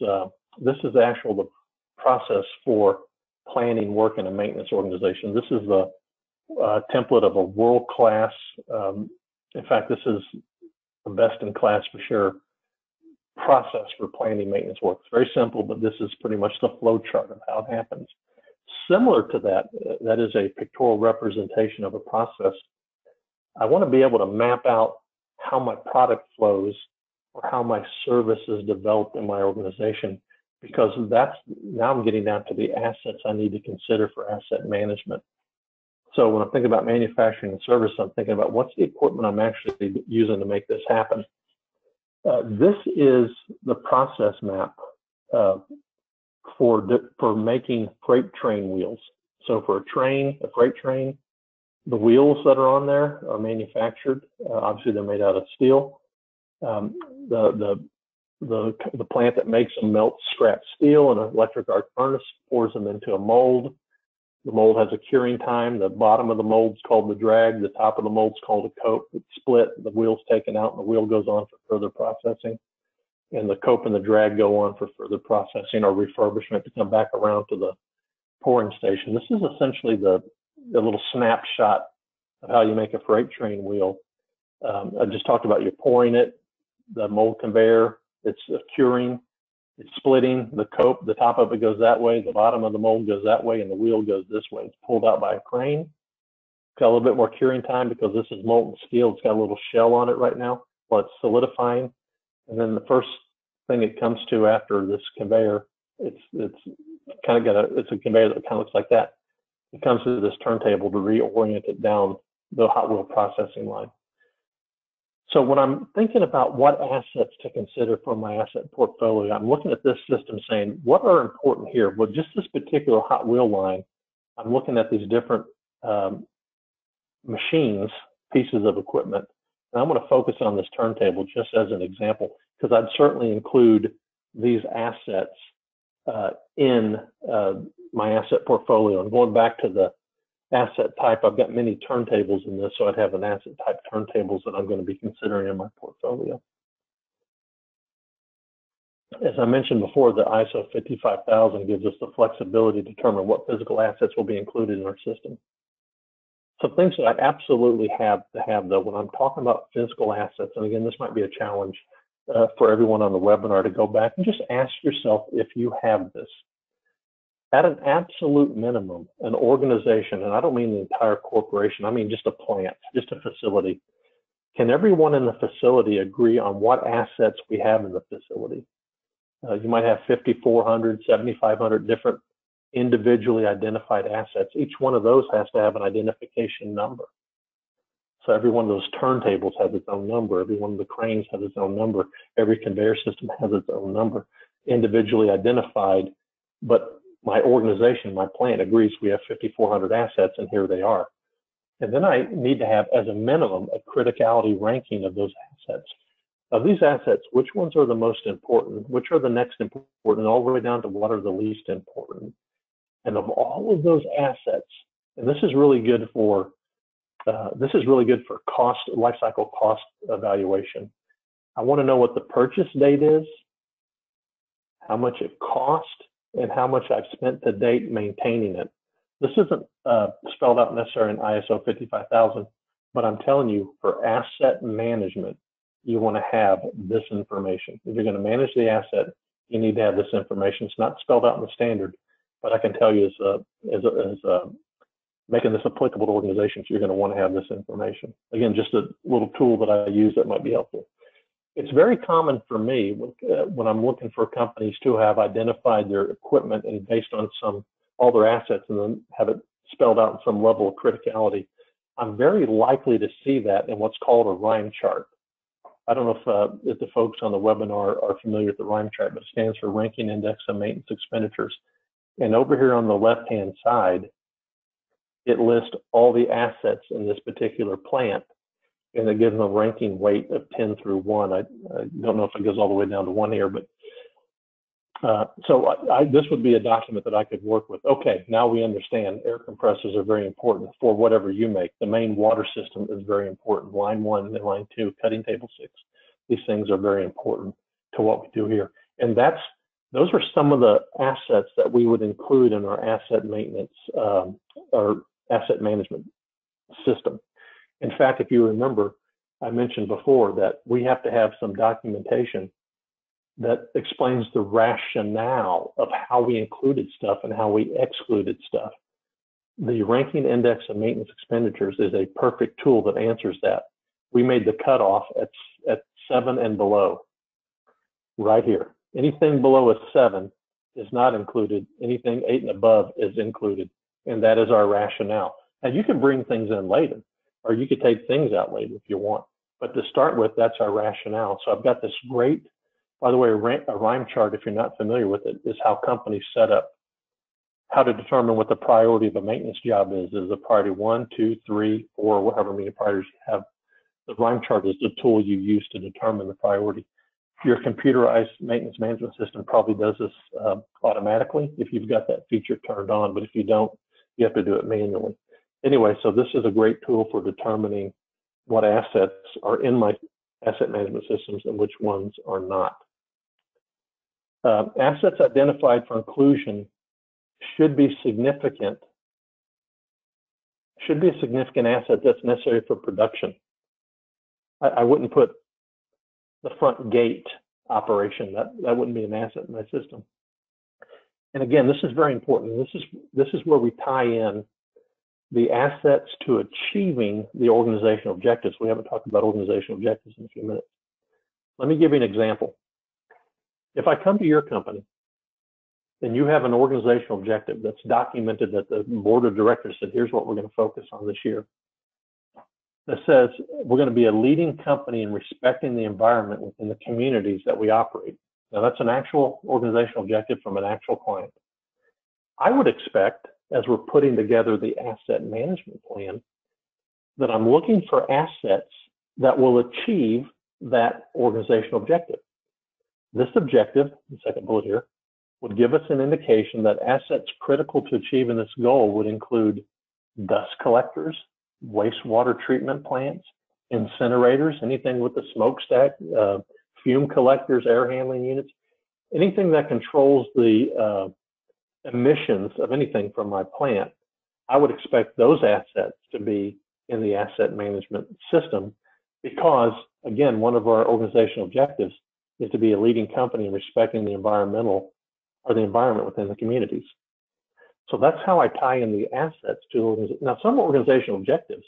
this is actually the process for planning work in a maintenance organization. This is the template of a world-class, in fact, this is the best-in-class for sure, process for planning maintenance work. It's very simple, but this is pretty much the flow chart of how it happens. Similar to that, that is a pictorial representation of a process. I want to be able to map out how my product flows or how my service is developed in my organization, because that's, now I'm getting down to the assets I need to consider for asset management. So when I'm thinking about manufacturing and service, I'm thinking about what's the equipment I'm actually using to make this happen. This is the process map for making freight train wheels. So for a train, a freight train, the wheels that are on there are manufactured. Obviously, they're made out of steel. The plant that makes them melts scrap steel in an electric arc furnace, pours them into a mold. The mold has a curing time. The bottom of the mold's called the drag. The top of the mold's called a cope. It's split. The wheel's taken out, and the wheel goes on for further processing. And the cope and the drag go on for further processing or refurbishment to come back around to the pouring station. This is essentially the little snapshot of how you make a freight train wheel. I just talked about you're pouring it, the mold conveyor, it's curing, it's splitting, the cope, the top of it goes that way, the bottom of the mold goes that way, and the wheel goes this way. It's pulled out by a crane. Got a little bit more curing time because this is molten steel. It's got a little shell on it right now while it's solidifying. And then the first thing it comes to after this conveyor, it's a conveyor that kind of looks like that. It comes to this turntable to reorient it down the hot wheel processing line. So when I'm thinking about what assets to consider for my asset portfolio, I'm looking at this system saying, what are important here? Well, just this particular hot wheel line, I'm looking at these different machines, pieces of equipment, and I'm gonna focus on this turntable just as an example, because I'd certainly include these assets in my asset portfolio. And going back to the asset type, I've got many turntables in this, so I'd have an asset type turntables that I'm going to be considering in my portfolio. As I mentioned before, the ISO 55000 gives us the flexibility to determine what physical assets will be included in our system. Some things that I absolutely have to have, though, when I'm talking about physical assets, and again, this might be a challenge for everyone on the webinar to go back and just ask yourself if you have this. At an absolute minimum, an organization, and I don't mean the entire corporation, I mean just a plant, just a facility. Can everyone in the facility agree on what assets we have in the facility? You might have 50, 400, 7,500 different individually identified assets. Each one of those has to have an identification number. So every one of those turntables has its own number. Every one of the cranes has its own number. Every conveyor system has its own number, individually identified. But my organization, my plant agrees we have 5,400 assets, and here they are. And then I need to have, as a minimum, a criticality ranking of those assets. Of these assets, which ones are the most important? Which are the next important? All the way down to what are the least important? And of all of those assets, and this is really good for cost, lifecycle cost evaluation. I want to know what the purchase date is, how much it cost, and how much I've spent to date maintaining it. This isn't spelled out necessarily in ISO 55000, but I'm telling you, for asset management, you want to have this information. If you're going to manage the asset, you need to have this information. It's not spelled out in the standard, but I can tell you as making this applicable to organizations, you're going to want to have this information. Again, just a little tool that I use that might be helpful. It's very common for me when I'm looking for companies to have identified their equipment and based on all their assets and then have it spelled out in some level of criticality. I'm very likely to see that in what's called a RHIME chart. I don't know if the folks on the webinar are familiar with the RHIME chart, but it stands for Ranking Index of Maintenance Expenditures. And over here on the left-hand side, it lists all the assets in this particular plant. and it gives them a ranking weight of 10 through 1. I don't know if it goes all the way down to 1 here, but so this would be a document that I could work with. Okay, now we understand air compressors are very important for whatever you make. The main water system is very important. Line 1 and line 2, cutting table 6. These things are very important to what we do here. And those are some of the assets that we would include in our asset maintenance, our asset management system. In fact, if you remember, I mentioned before that we have to have some documentation that explains the rationale of how we included stuff and how we excluded stuff. The ranking index of maintenance expenditures is a perfect tool that answers that. We made the cutoff at 7 and below, right here. Anything below a 7 is not included. Anything 8 and above is included, and that is our rationale. Now, you can bring things in later, or you could take things out later if you want. But to start with, that's our rationale. So I've got this great, by the way, a Rhyme chart, if you're not familiar with it, is how companies set up, how to determine what the priority of a maintenance job is. Is it priority 1, 2, 3, 4, whatever many priorities you have? The Rhyme chart is the tool you use to determine the priority. Your computerized maintenance management system probably does this automatically if you've got that feature turned on, but if you don't, you have to do it manually. Anyway, so this is a great tool for determining what assets are in my asset management systems and which ones are not. Assets identified for inclusion should be a significant asset that's necessary for production. I wouldn't put the front gate operation, that wouldn't be an asset in my system. And again, this is very important. This is where we tie in the assets to achieving the organizational objectives. We haven't talked about organizational objectives in a few minutes. Let me give you an example. If I come to your company and you have an organizational objective that's documented, that the board of directors said, here's what we're going to focus on this year, that says we're going to be a leading company in respecting the environment within the communities that we operate. Now, that's an actual organizational objective from an actual client. I would expect, as we're putting together the asset management plan, that I'm looking for assets that will achieve that organizational objective. This objective, the second bullet here, would give us an indication that assets critical to achieving this goal would include dust collectors, wastewater treatment plants, incinerators, anything with the smokestack, fume collectors, air handling units, anything that controls the emissions of anything from my plant. I would expect those assets to be in the asset management system because, again, one of our organizational objectives is to be a leading company in respecting the environmental or the environment within the communities. So that's how I tie in the assets to. Now, some organizational objectives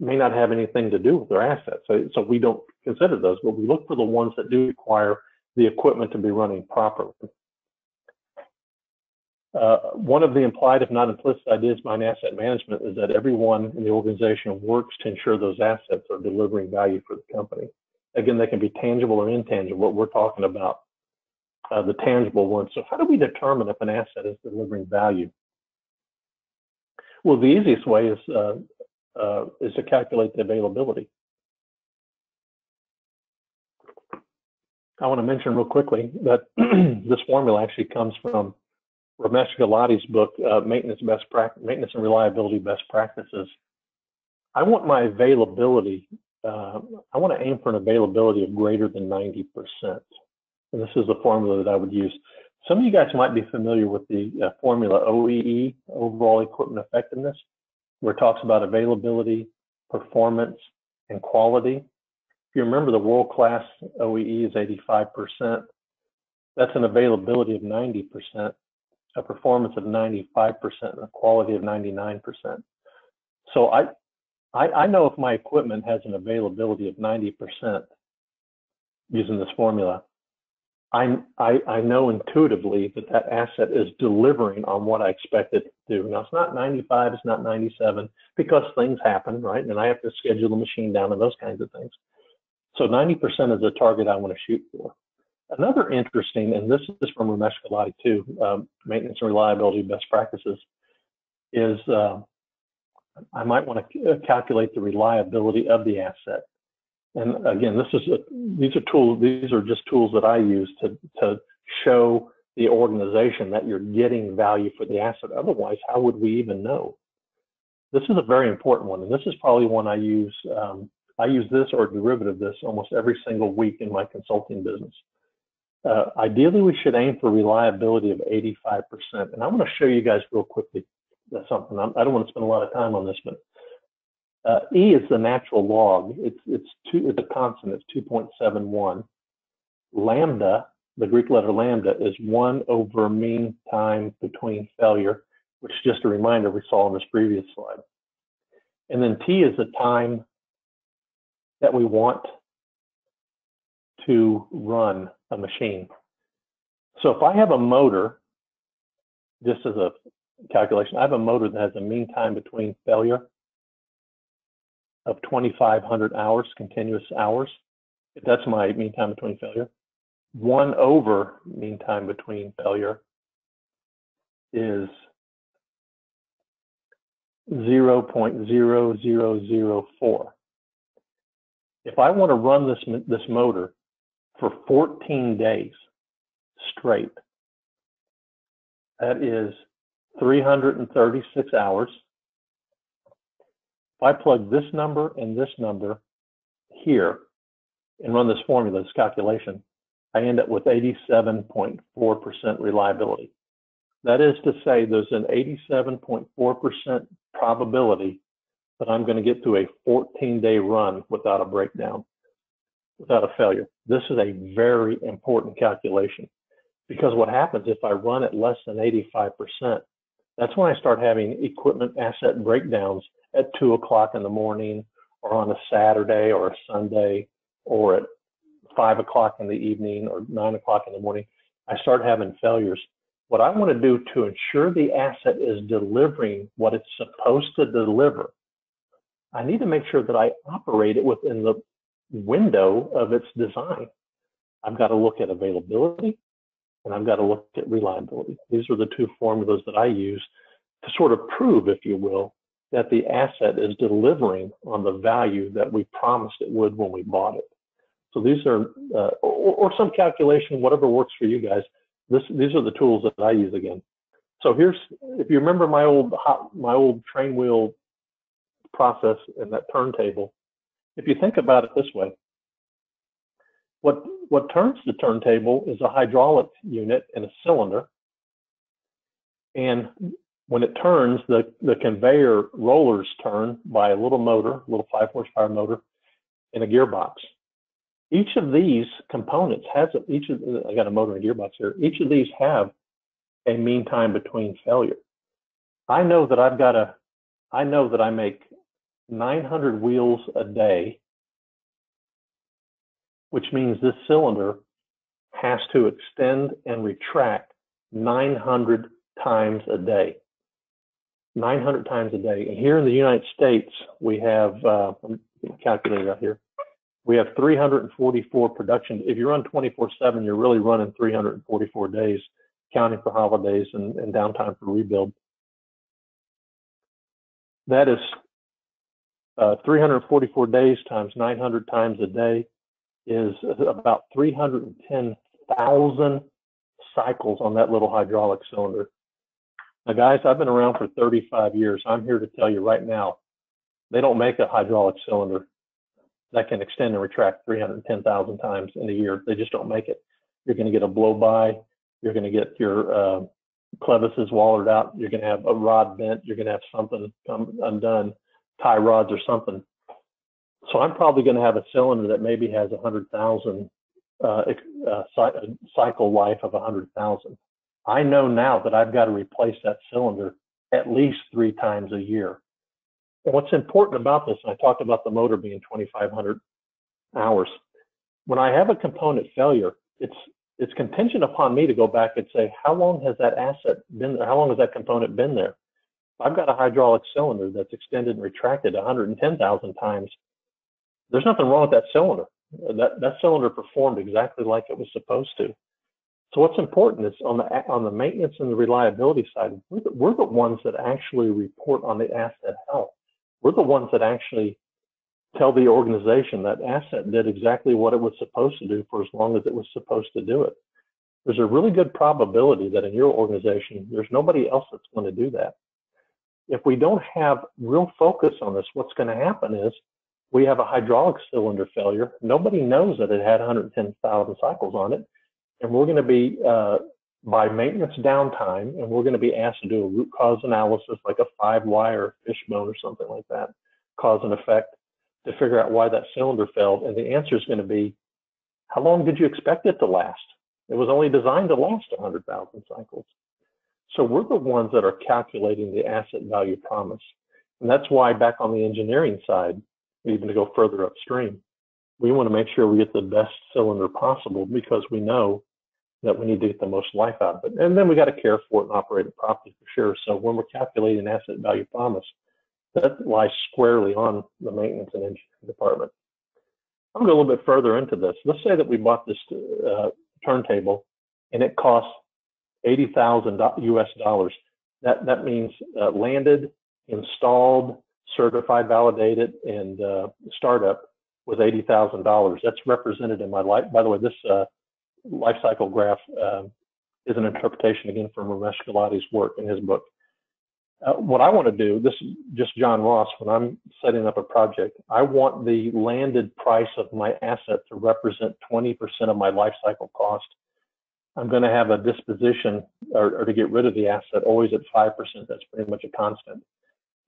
may not have anything to do with their assets, so we don't consider those, but we look for the ones that do require the equipment to be running properly. One of the implied, if not implicit, ideas behind asset management is that everyone in the organization works to ensure those assets are delivering value for the company. Again, they can be tangible or intangible. What we're talking about, the tangible ones. So how do we determine if an asset is delivering value? Well, the easiest way is to calculate the availability. I want to mention real quickly that this formula actually comes from Ramesh Gulati's book, Maintenance and Reliability Best Practices. I want my availability, I want to aim for an availability of greater than 90%. And this is the formula that I would use. Some of you guys might be familiar with the formula OEE, overall equipment effectiveness, where it talks about availability, performance, and quality. If you remember, the world-class OEE is 85%. That's an availability of 90%, a performance of 95%, and a quality of 99%. So I know if my equipment has an availability of 90% using this formula, I know intuitively that that asset is delivering on what I expect it to do. Now, it's not 95, it's not 97, because things happen, right? And I have to schedule the machine down and those kinds of things. So 90% is the target I want to shoot for. Another interesting, and this is from Ramesh Gulati too, Maintenance and Reliability Best Practices, is I might want to calculate the reliability of the asset. And again, these are just tools that I use to show the organization that you're getting value for the asset. Otherwise, how would we even know? This is a very important one, and this is probably one I use. I use this or a derivative of this almost every single week in my consulting business. Ideally, we should aim for reliability of 85%. And I'm going to show you guys real quickly something. I don't want to spend a lot of time on this, but E is the natural log. It's a constant. It's 2.71. Lambda, the Greek letter lambda, is 1 over mean time between failure, which is just a reminder we saw in this previous slide. And then T is the time that we want to run a machine. So if I have a motor, just as a calculation, I have a motor that has a mean time between failure of 2,500 hours, continuous hours. If that's my mean time between failure, 1 over mean time between failure is 0.0004. If I want to run this motor for 14 days straight, that is 336 hours. If I plug this number and this number here and run this formula, this calculation, I end up with 87.4% reliability. That is to say, there's an 87.4% probability that I'm going to get through a 14-day run without a breakdown, without a failure. This is a very important calculation, because what happens if I run at less than 85%, that's when I start having equipment asset breakdowns at 2 o'clock in the morning, or on a Saturday or a Sunday, or at 5 o'clock in the evening or 9 o'clock in the morning. I start having failures. What I want to do to ensure the asset is delivering what it's supposed to deliver, I need to make sure that I operate it within the window of its design. I've got to look at availability, and I've got to look at reliability. These are the two formulas that I use to sort of prove, if you will, that the asset is delivering on the value that we promised it would when we bought it. So these are, or some calculation, whatever works for you guys. These are the tools that I use again. So here's, if you remember my old train wheel process and that turntable, if you think about it this way, what turns the turntable is a hydraulic unit and a cylinder. And when it turns, the conveyor rollers turn by a little motor, a little 5-horsepower motor, and a gearbox. Each of these components has I got a motor and a gearbox here. Each of these have a mean time between failure. I know that I make 900 wheels a day, which means this cylinder has to extend and retract 900 times a day. 900 times a day. And here in the United States, we have, I'm calculating out here, we have 344 production. If you run 24/7, you're really running 344 days, counting for holidays and downtime for rebuild. That is 344 days times 900 times a day is about 310,000 cycles on that little hydraulic cylinder. Now, guys, I've been around for 35 years. I'm here to tell you right now, they don't make a hydraulic cylinder that can extend and retract 310,000 times in a year. They just don't make it. You're going to get a blow-by. You're going to get your clevises wallered out. You're going to have a rod bent. You're going to have something come undone, tie rods or something. So I'm probably going to have a cylinder that maybe has 100,000 cycle life of 100,000. I know now that I've got to replace that cylinder at least 3 times a year. And what's important about this, and I talked about the motor being 2,500 hours. When I have a component failure, it's contingent upon me to go back and say, how long has that asset been there? How long has that component been there? I've got a hydraulic cylinder that's extended and retracted 110,000 times. There's nothing wrong with that cylinder. That cylinder performed exactly like it was supposed to. So what's important is on the maintenance and the reliability side, we're the ones that actually report on the asset health. We're the ones that actually tell the organization that asset did exactly what it was supposed to do for as long as it was supposed to do it. There's a really good probability that in your organization, there's nobody else that's going to do that. If we don't have real focus on this, what's going to happen is we have a hydraulic cylinder failure. Nobody knows that it had 110,000 cycles on it. And we're going to be by maintenance downtime, and we're going to be asked to do a root cause analysis, like a 5Y or fishbone or something like that, cause and effect, to figure out why that cylinder failed. And the answer is going to be, how long did you expect it to last? It was only designed to last 100,000 cycles. So we're the ones that are calculating the asset value promise. And that's why back on the engineering side, even to go further upstream, we want to make sure we get the best cylinder possible, because we know that we need to get the most life out of it. And then we got to care for it and operate it properly for sure. So when we're calculating asset value promise, that lies squarely on the maintenance and engineering department. I'll go a little bit further into this. Let's say that we bought this turntable and it costs $80,000 US. That means landed, installed, certified, validated, and startup was $80,000. That's represented in my life. By the way, this life cycle graph is an interpretation again from Ramesh Gulati's work in his book. What I want to do, this is just John Ross, when I'm setting up a project, I want the landed price of my asset to represent 20% of my life cycle cost. I'm going to have a disposition or to get rid of the asset always at 5%. That's pretty much a constant.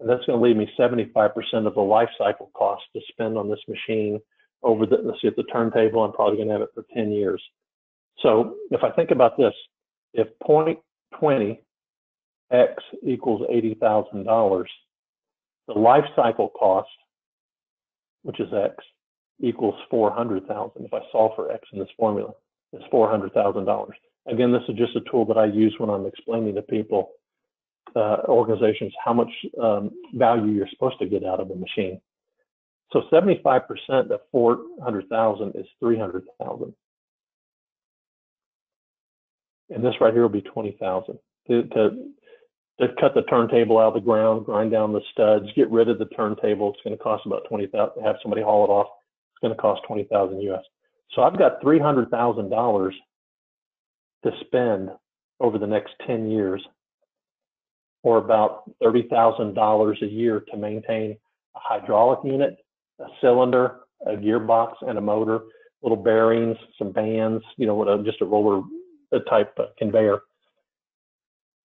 And that's going to leave me 75% of the life cycle cost to spend on this machine over the, let's see, at the turntable, I'm probably going to have it for 10 years. So if I think about this, if 0.20 X equals $80,000, the life cycle cost, which is X, equals $400,000. If I solve for X in this formula, it's $400,000. Again, this is just a tool that I use when I'm explaining to people, organizations, how much value you're supposed to get out of the machine. So 75% of 400,000 is 300,000. And this right here will be 20,000. To cut the turntable out of the ground, grind down the studs, get rid of the turntable, it's going to cost about 20,000. Have somebody haul it off, it's going to cost 20,000 US. So I've got $300,000 to spend over the next 10 years, or about $30,000 a year to maintain a hydraulic unit, a cylinder, a gearbox, and a motor, little bearings, some bands, you know, just a roller type conveyor.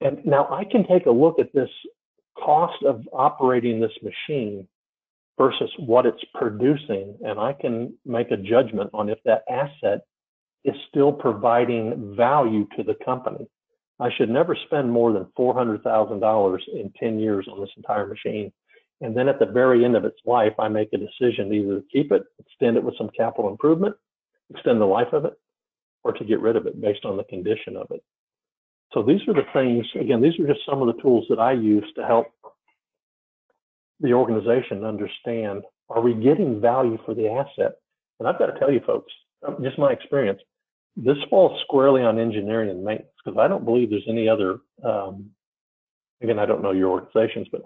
And now I can take a look at this cost of operating this machine versus what it's producing, and I can make a judgment on if that asset is still providing value to the company. I should never spend more than $400,000 in 10 years on this entire machine. And then at the very end of its life, I make a decision to either keep it, extend it with some capital improvement, extend the life of it, or to get rid of it based on the condition of it. So these are the things, again, these are just some of the tools that I use to help the organization understand, are we getting value for the asset? And I've got to tell you folks, just my experience, this falls squarely on engineering and maintenance, because I don't believe there's any other, again, I don't know your organizations, but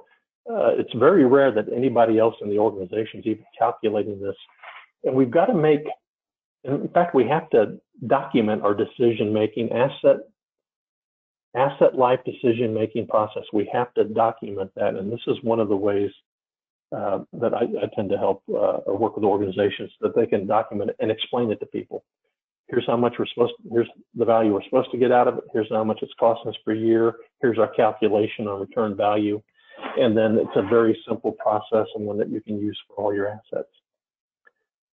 it's very rare that anybody else in the organization is even calculating this. And we've got to make, in fact, we have to document our decision-making, asset life decision-making process. We have to document that. And this is one of the ways that I tend to help or work with organizations, that they can document it and explain it to people. Here's how much we're supposed to, here's the value we're supposed to get out of it. Here's how much it's costing us per year. Here's our calculation on return value. And then it's a very simple process, and one that you can use for all your assets.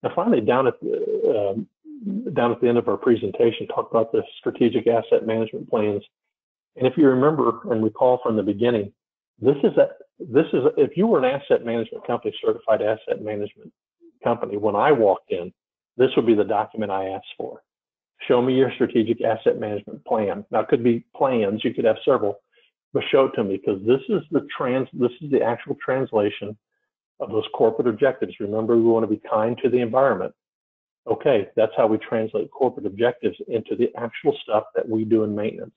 Now, finally, down at the end of our presentation, talk about the strategic asset management plans. And if you remember and recall from the beginning, if you were an asset management company, certified asset management company, when I walked in, this would be the document I asked for. Show me your strategic asset management plan. Now, it could be plans, you could have several, but show it to me, because this is the actual translation of those corporate objectives. Remember, we want to be kind to the environment. Okay, that's how we translate corporate objectives into the actual stuff that we do in maintenance.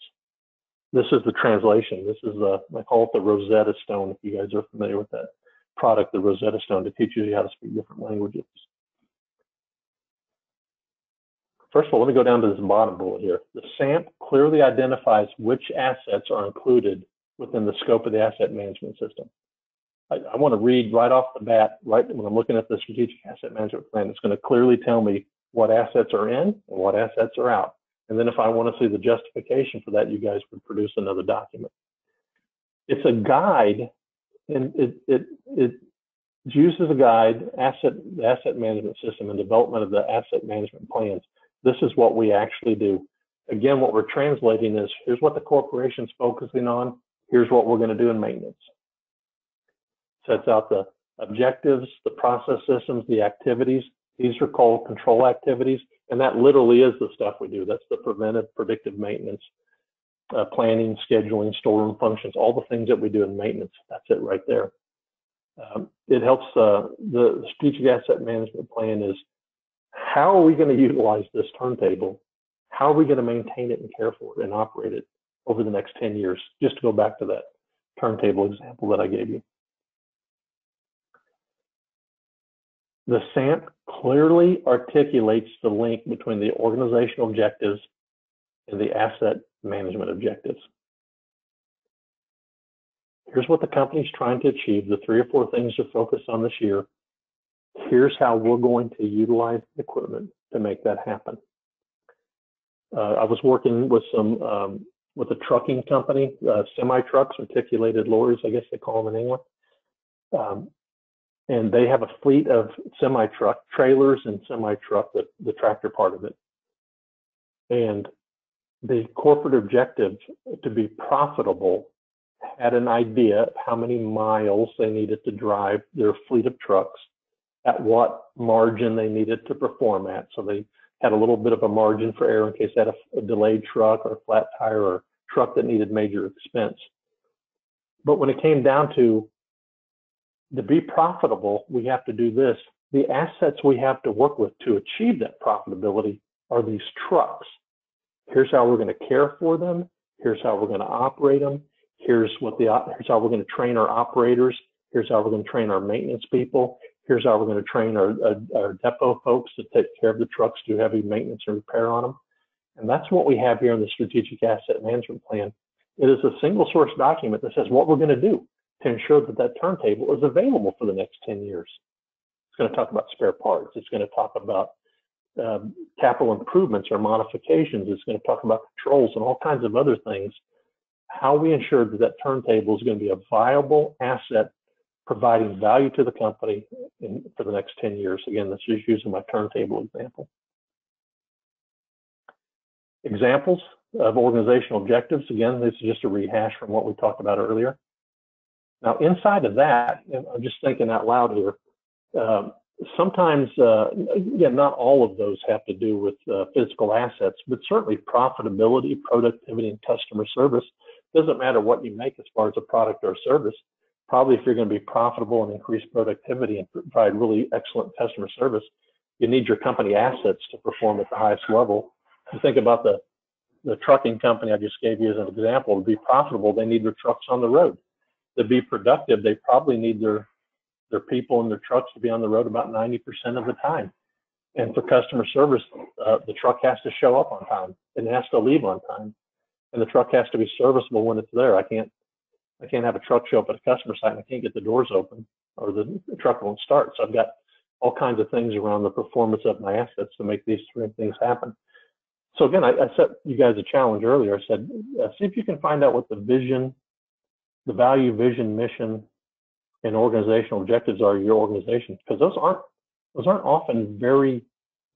This is the translation. This is I call it the Rosetta Stone, if you guys are familiar with that. product, the Rosetta Stone, that teaches you how to speak different languages. First of all, let me go down to this bottom bullet here. The SAMP clearly identifies which assets are included within the scope of the asset management system. I want to read right off the bat, right when I'm looking at the strategic asset management plan, it's going to clearly tell me what assets are in and what assets are out. And then if I want to see the justification for that, you guys would produce another document. It's a guide, and it uses a guide, the asset management system and development of the asset management plans. This is what we actually do. Again, what we're translating is, here's what the corporation's focusing on, here's what we're going to do in maintenance. Sets out the objectives, the process systems, the activities. These are called control activities, and that literally is the stuff we do. That's the preventive, predictive maintenance, planning, scheduling, storeroom functions, all the things that we do in maintenance. That's it right there. It helps, the strategic asset management plan is, how are we going to utilize this turntable? How are we going to maintain it and care for it and operate it over the next 10 years? Just to go back to that turntable example that I gave you. The SAMP clearly articulates the link between the organizational objectives and the asset management objectives. Here's what the company's trying to achieve, the 3 or 4 things to focus on this year. Here's how we're going to utilize the equipment to make that happen. I was working with some with a trucking company, semi-trucks, articulated lorries, I guess they call them in England. And they have a fleet of semi-truck trailers and semi-truck, the tractor part of it. And the corporate objective to be profitable had an idea of how many miles they needed to drive their fleet of trucks, at what margin they needed to perform at. So they had a little bit of a margin for error in case they had a delayed truck or a flat tire or truck that needed major expense. But when it came down to be profitable, we have to do this. The assets we have to work with to achieve that profitability are these trucks. Here's how we're going to care for them. Here's how we're going to operate them. Here's how we're going to train our operators. Here's how we're going to train our maintenance people. Here's how we're going to train our depot folks to take care of the trucks, do heavy maintenance and repair on them. And that's what we have here in the strategic asset management plan. It is a single source document that says what we're going to do to ensure that that turntable is available for the next 10 years. It's going to talk about spare parts. It's going to talk about capital improvements or modifications. It's going to talk about controls and all kinds of other things. How we ensure that that turntable is going to be a viable asset providing value to the company for the next 10 years. Again, that's just using my turntable example. Examples of organizational objectives. Again, this is just a rehash from what we talked about earlier. Now, inside of that, I'm just thinking out loud here, sometimes, again, not all of those have to do with physical assets, but certainly profitability, productivity, and customer service. Doesn't matter what you make as far as a product or a service. Probably if you're going to be profitable and increase productivity and provide really excellent customer service, you need your company assets to perform at the highest level. If you think about the trucking company I just gave you as an example, to be profitable, they need their trucks on the road. To be productive, they probably need their people and their trucks to be on the road about 90% of the time. And for customer service, the truck has to show up on time and it has to leave on time. And the truck has to be serviceable when it's there. I can't have a truck show up at a customer site and I can't get the doors open or the truck won't start. So I've got all kinds of things around the performance of my assets to make these 3 things happen. So again, I set you guys a challenge earlier. I said, see if you can find out what the vision, the value, vision, mission, and organizational objectives are of your organization, because those aren't often very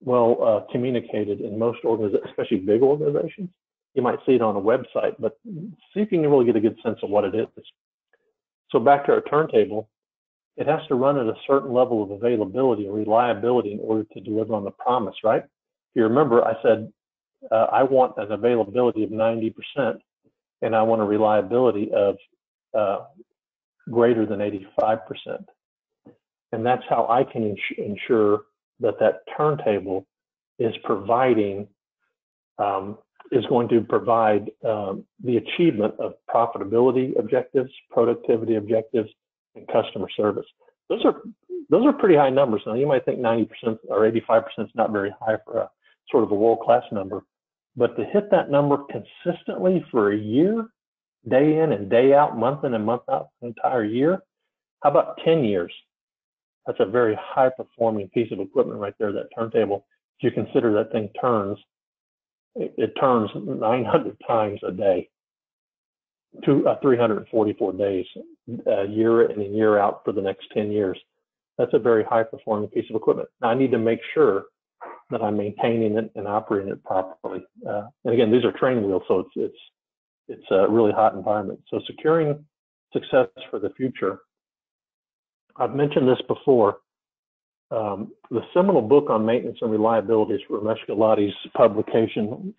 well communicated in most organizations, especially big organizations. You might see it on a website, but see if you can really get a good sense of what it is. So back to our turntable, it has to run at a certain level of availability and reliability in order to deliver on the promise, right? If you remember, I said, I want an availability of 90% and I want a reliability of greater than 85%. And that's how I can ensure that turntable is providing, is going to provide the achievement of profitability objectives, productivity objectives, and customer service. Those are pretty high numbers. Now you might think 90% or 85% is not very high for a sort of a world-class number, but to hit that number consistently for a year, day in and day out, month in and month out, an entire year, how about 10 years? That's a very high-performing piece of equipment right there, that turntable. If you consider that thing turns, it turns 900 times a day, to 344 days, year in and year out for the next 10 years. That's a very high-performing piece of equipment. Now, I need to make sure that I'm maintaining it and operating it properly. And again, these are train wheels, so it's a really hot environment. So securing success for the future. I've mentioned this before. The seminal book on maintenance and reliability is Ramesh Gulati's publication.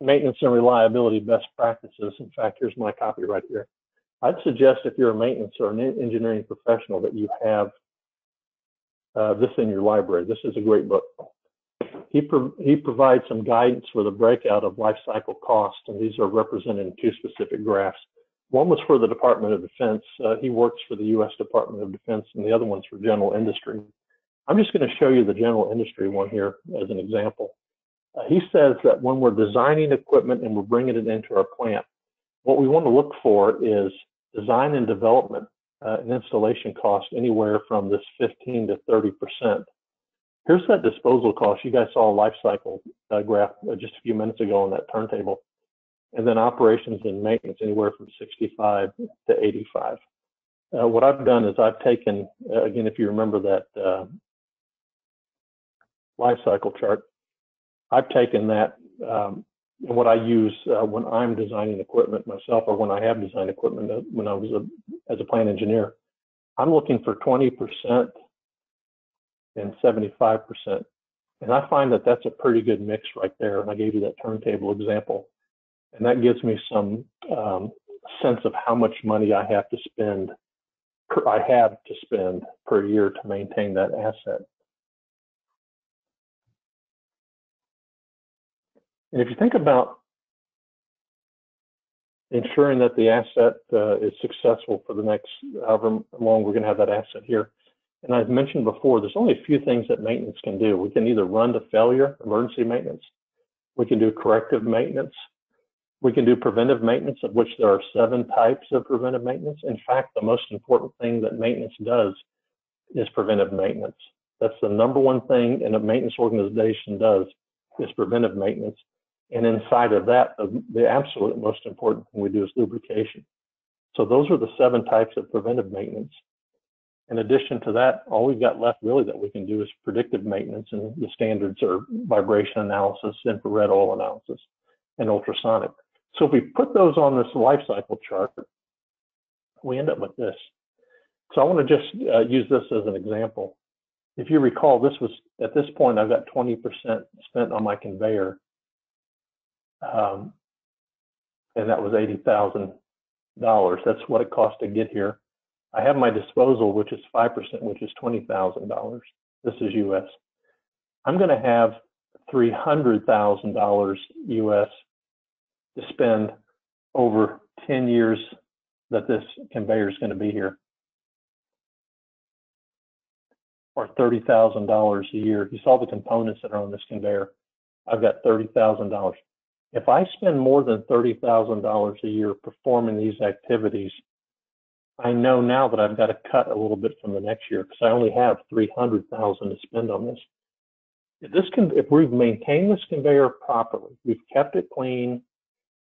Maintenance and reliability best practices. In fact, here's my copy right here. I'd suggest if you're a maintenance or an engineering professional that you have this in your library. This is a great book. He provides some guidance for the breakout of life cycle costs, and these are represented in two specific graphs. One was for the Department of Defense. He works for the U.S. Department of Defense, and the other one's for general industry. I'm just going to show you the general industry one here as an example. He says that when we're designing equipment and we're bringing it into our plant, what we want to look for is design and development and installation cost anywhere from this 15 to 30%. Here's that disposal cost. You guys saw a life cycle graph just a few minutes ago on that turntable. And then operations and maintenance anywhere from 65 to 85. What I've done is I've taken, again, if you remember that life cycle chart, I've taken that and what I use when I'm designing equipment myself, or when I have designed equipment when I was as a plant engineer. I'm looking for 20% and 75%, and I find that that's a pretty good mix right there. And I gave you that turntable example, and that gives me some sense of how much money I have to spend. I have to spend per year to maintain that asset. And if you think about ensuring that the asset is successful for the next however long we're going to have that asset here, and I've mentioned before, there's only a few things that maintenance can do. We can either run to failure, emergency maintenance. We can do corrective maintenance. We can do preventive maintenance, of which there are 7 types of preventive maintenance. In fact, the most important thing that maintenance does is preventive maintenance. That's the number one thing a maintenance organization does, is preventive maintenance. And inside of that, the absolute most important thing we do is lubrication. So those are the 7 types of preventive maintenance. In addition to that, all we've got left really that we can do is predictive maintenance, and the standards are vibration analysis, infrared oil analysis, and ultrasonic. So if we put those on this life cycle chart, we end up with this. So I want to just use this as an example. If you recall, this was at this point, I've got 20% spent on my conveyor, and that was $80,000. That's what it cost to get here. I have my disposal, which is 5%, which is $20,000. This is US. I'm going to have $300,000 US to spend over 10 years that this conveyor is going to be here, or $30,000 a year. You saw the components that are on this conveyor. I've got $30,000. If I spend more than $30,000 a year performing these activities, I know now that I've got to cut a little bit from the next year, because I only have $300,000 to spend on this. If we've maintained this conveyor properly, we've kept it clean,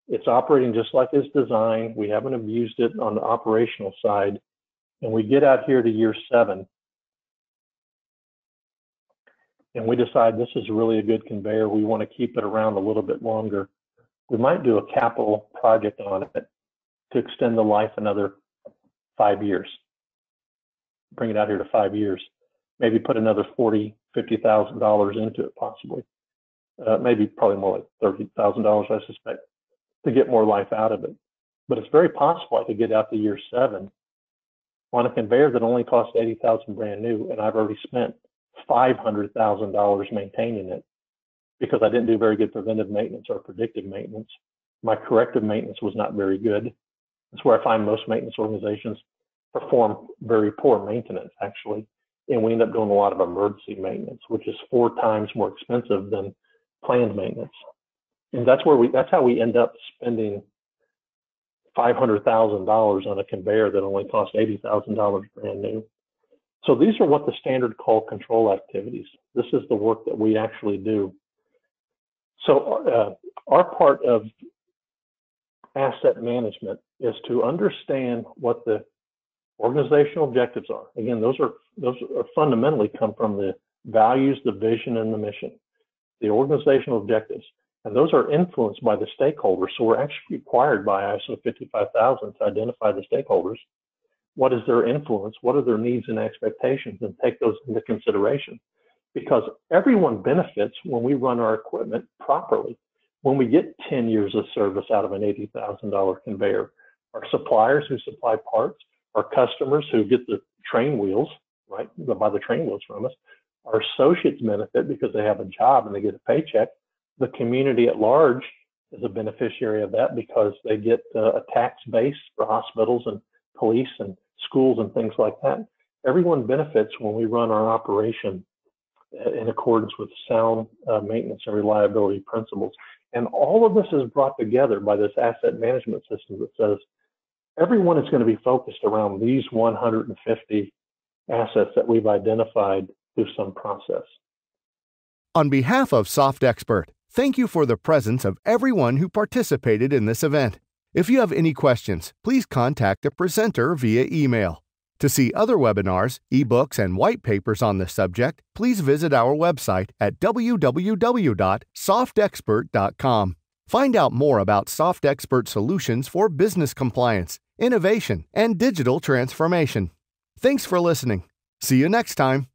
it's operating just like it's designed, we haven't abused it on the operational side, and we get out here to year 7, and we decide this is really a good conveyor, we want to keep it around a little bit longer, we might do a capital project on it to extend the life another 5 years, bring it out here to 5 years, maybe put another $40,000, $50,000 into it possibly, maybe probably more like $30,000, I suspect, to get more life out of it. But it's very possible I could get out to year 7 on a conveyor that only cost $80,000 brand new, and I've already spent $500,000 maintaining it because I didn't do very good preventive maintenance or predictive maintenance. My corrective maintenance was not very good. It's where I find most maintenance organizations perform very poor maintenance, actually. And we end up doing a lot of emergency maintenance, which is 4 times more expensive than planned maintenance. And that's where that's how we end up spending $500,000 on a conveyor that only cost $80,000 brand new. So these are what the standard call control activities. This is the work that we actually do. So our part of asset management is to understand what the organizational objectives are. Again, those are fundamentally come from the values, the vision, and the mission, the organizational objectives. And those are influenced by the stakeholders. So we're actually required by ISO 55000 to identify the stakeholders. What is their influence? What are their needs and expectations? And take those into consideration, because everyone benefits when we run our equipment properly. When we get 10 years of service out of an $80,000 conveyor, our suppliers who supply parts, our customers who get the train wheels, right, they buy the train wheels from us, our associates benefit because they have a job and they get a paycheck. The community at large is a beneficiary of that because they get a tax base for hospitals and police and schools and things like that. Everyone benefits when we run our operation in accordance with sound maintenance and reliability principles. And all of this is brought together by this asset management system that says everyone is going to be focused around these 150 assets that we've identified through some process. On behalf of SoftExpert, thank you for the presence of everyone who participated in this event. If you have any questions, please contact the presenter via email. To see other webinars, ebooks, and white papers on this subject, please visit our website at www.softexpert.com. Find out more about SoftExpert solutions for business compliance, innovation, and digital transformation. Thanks for listening. See you next time.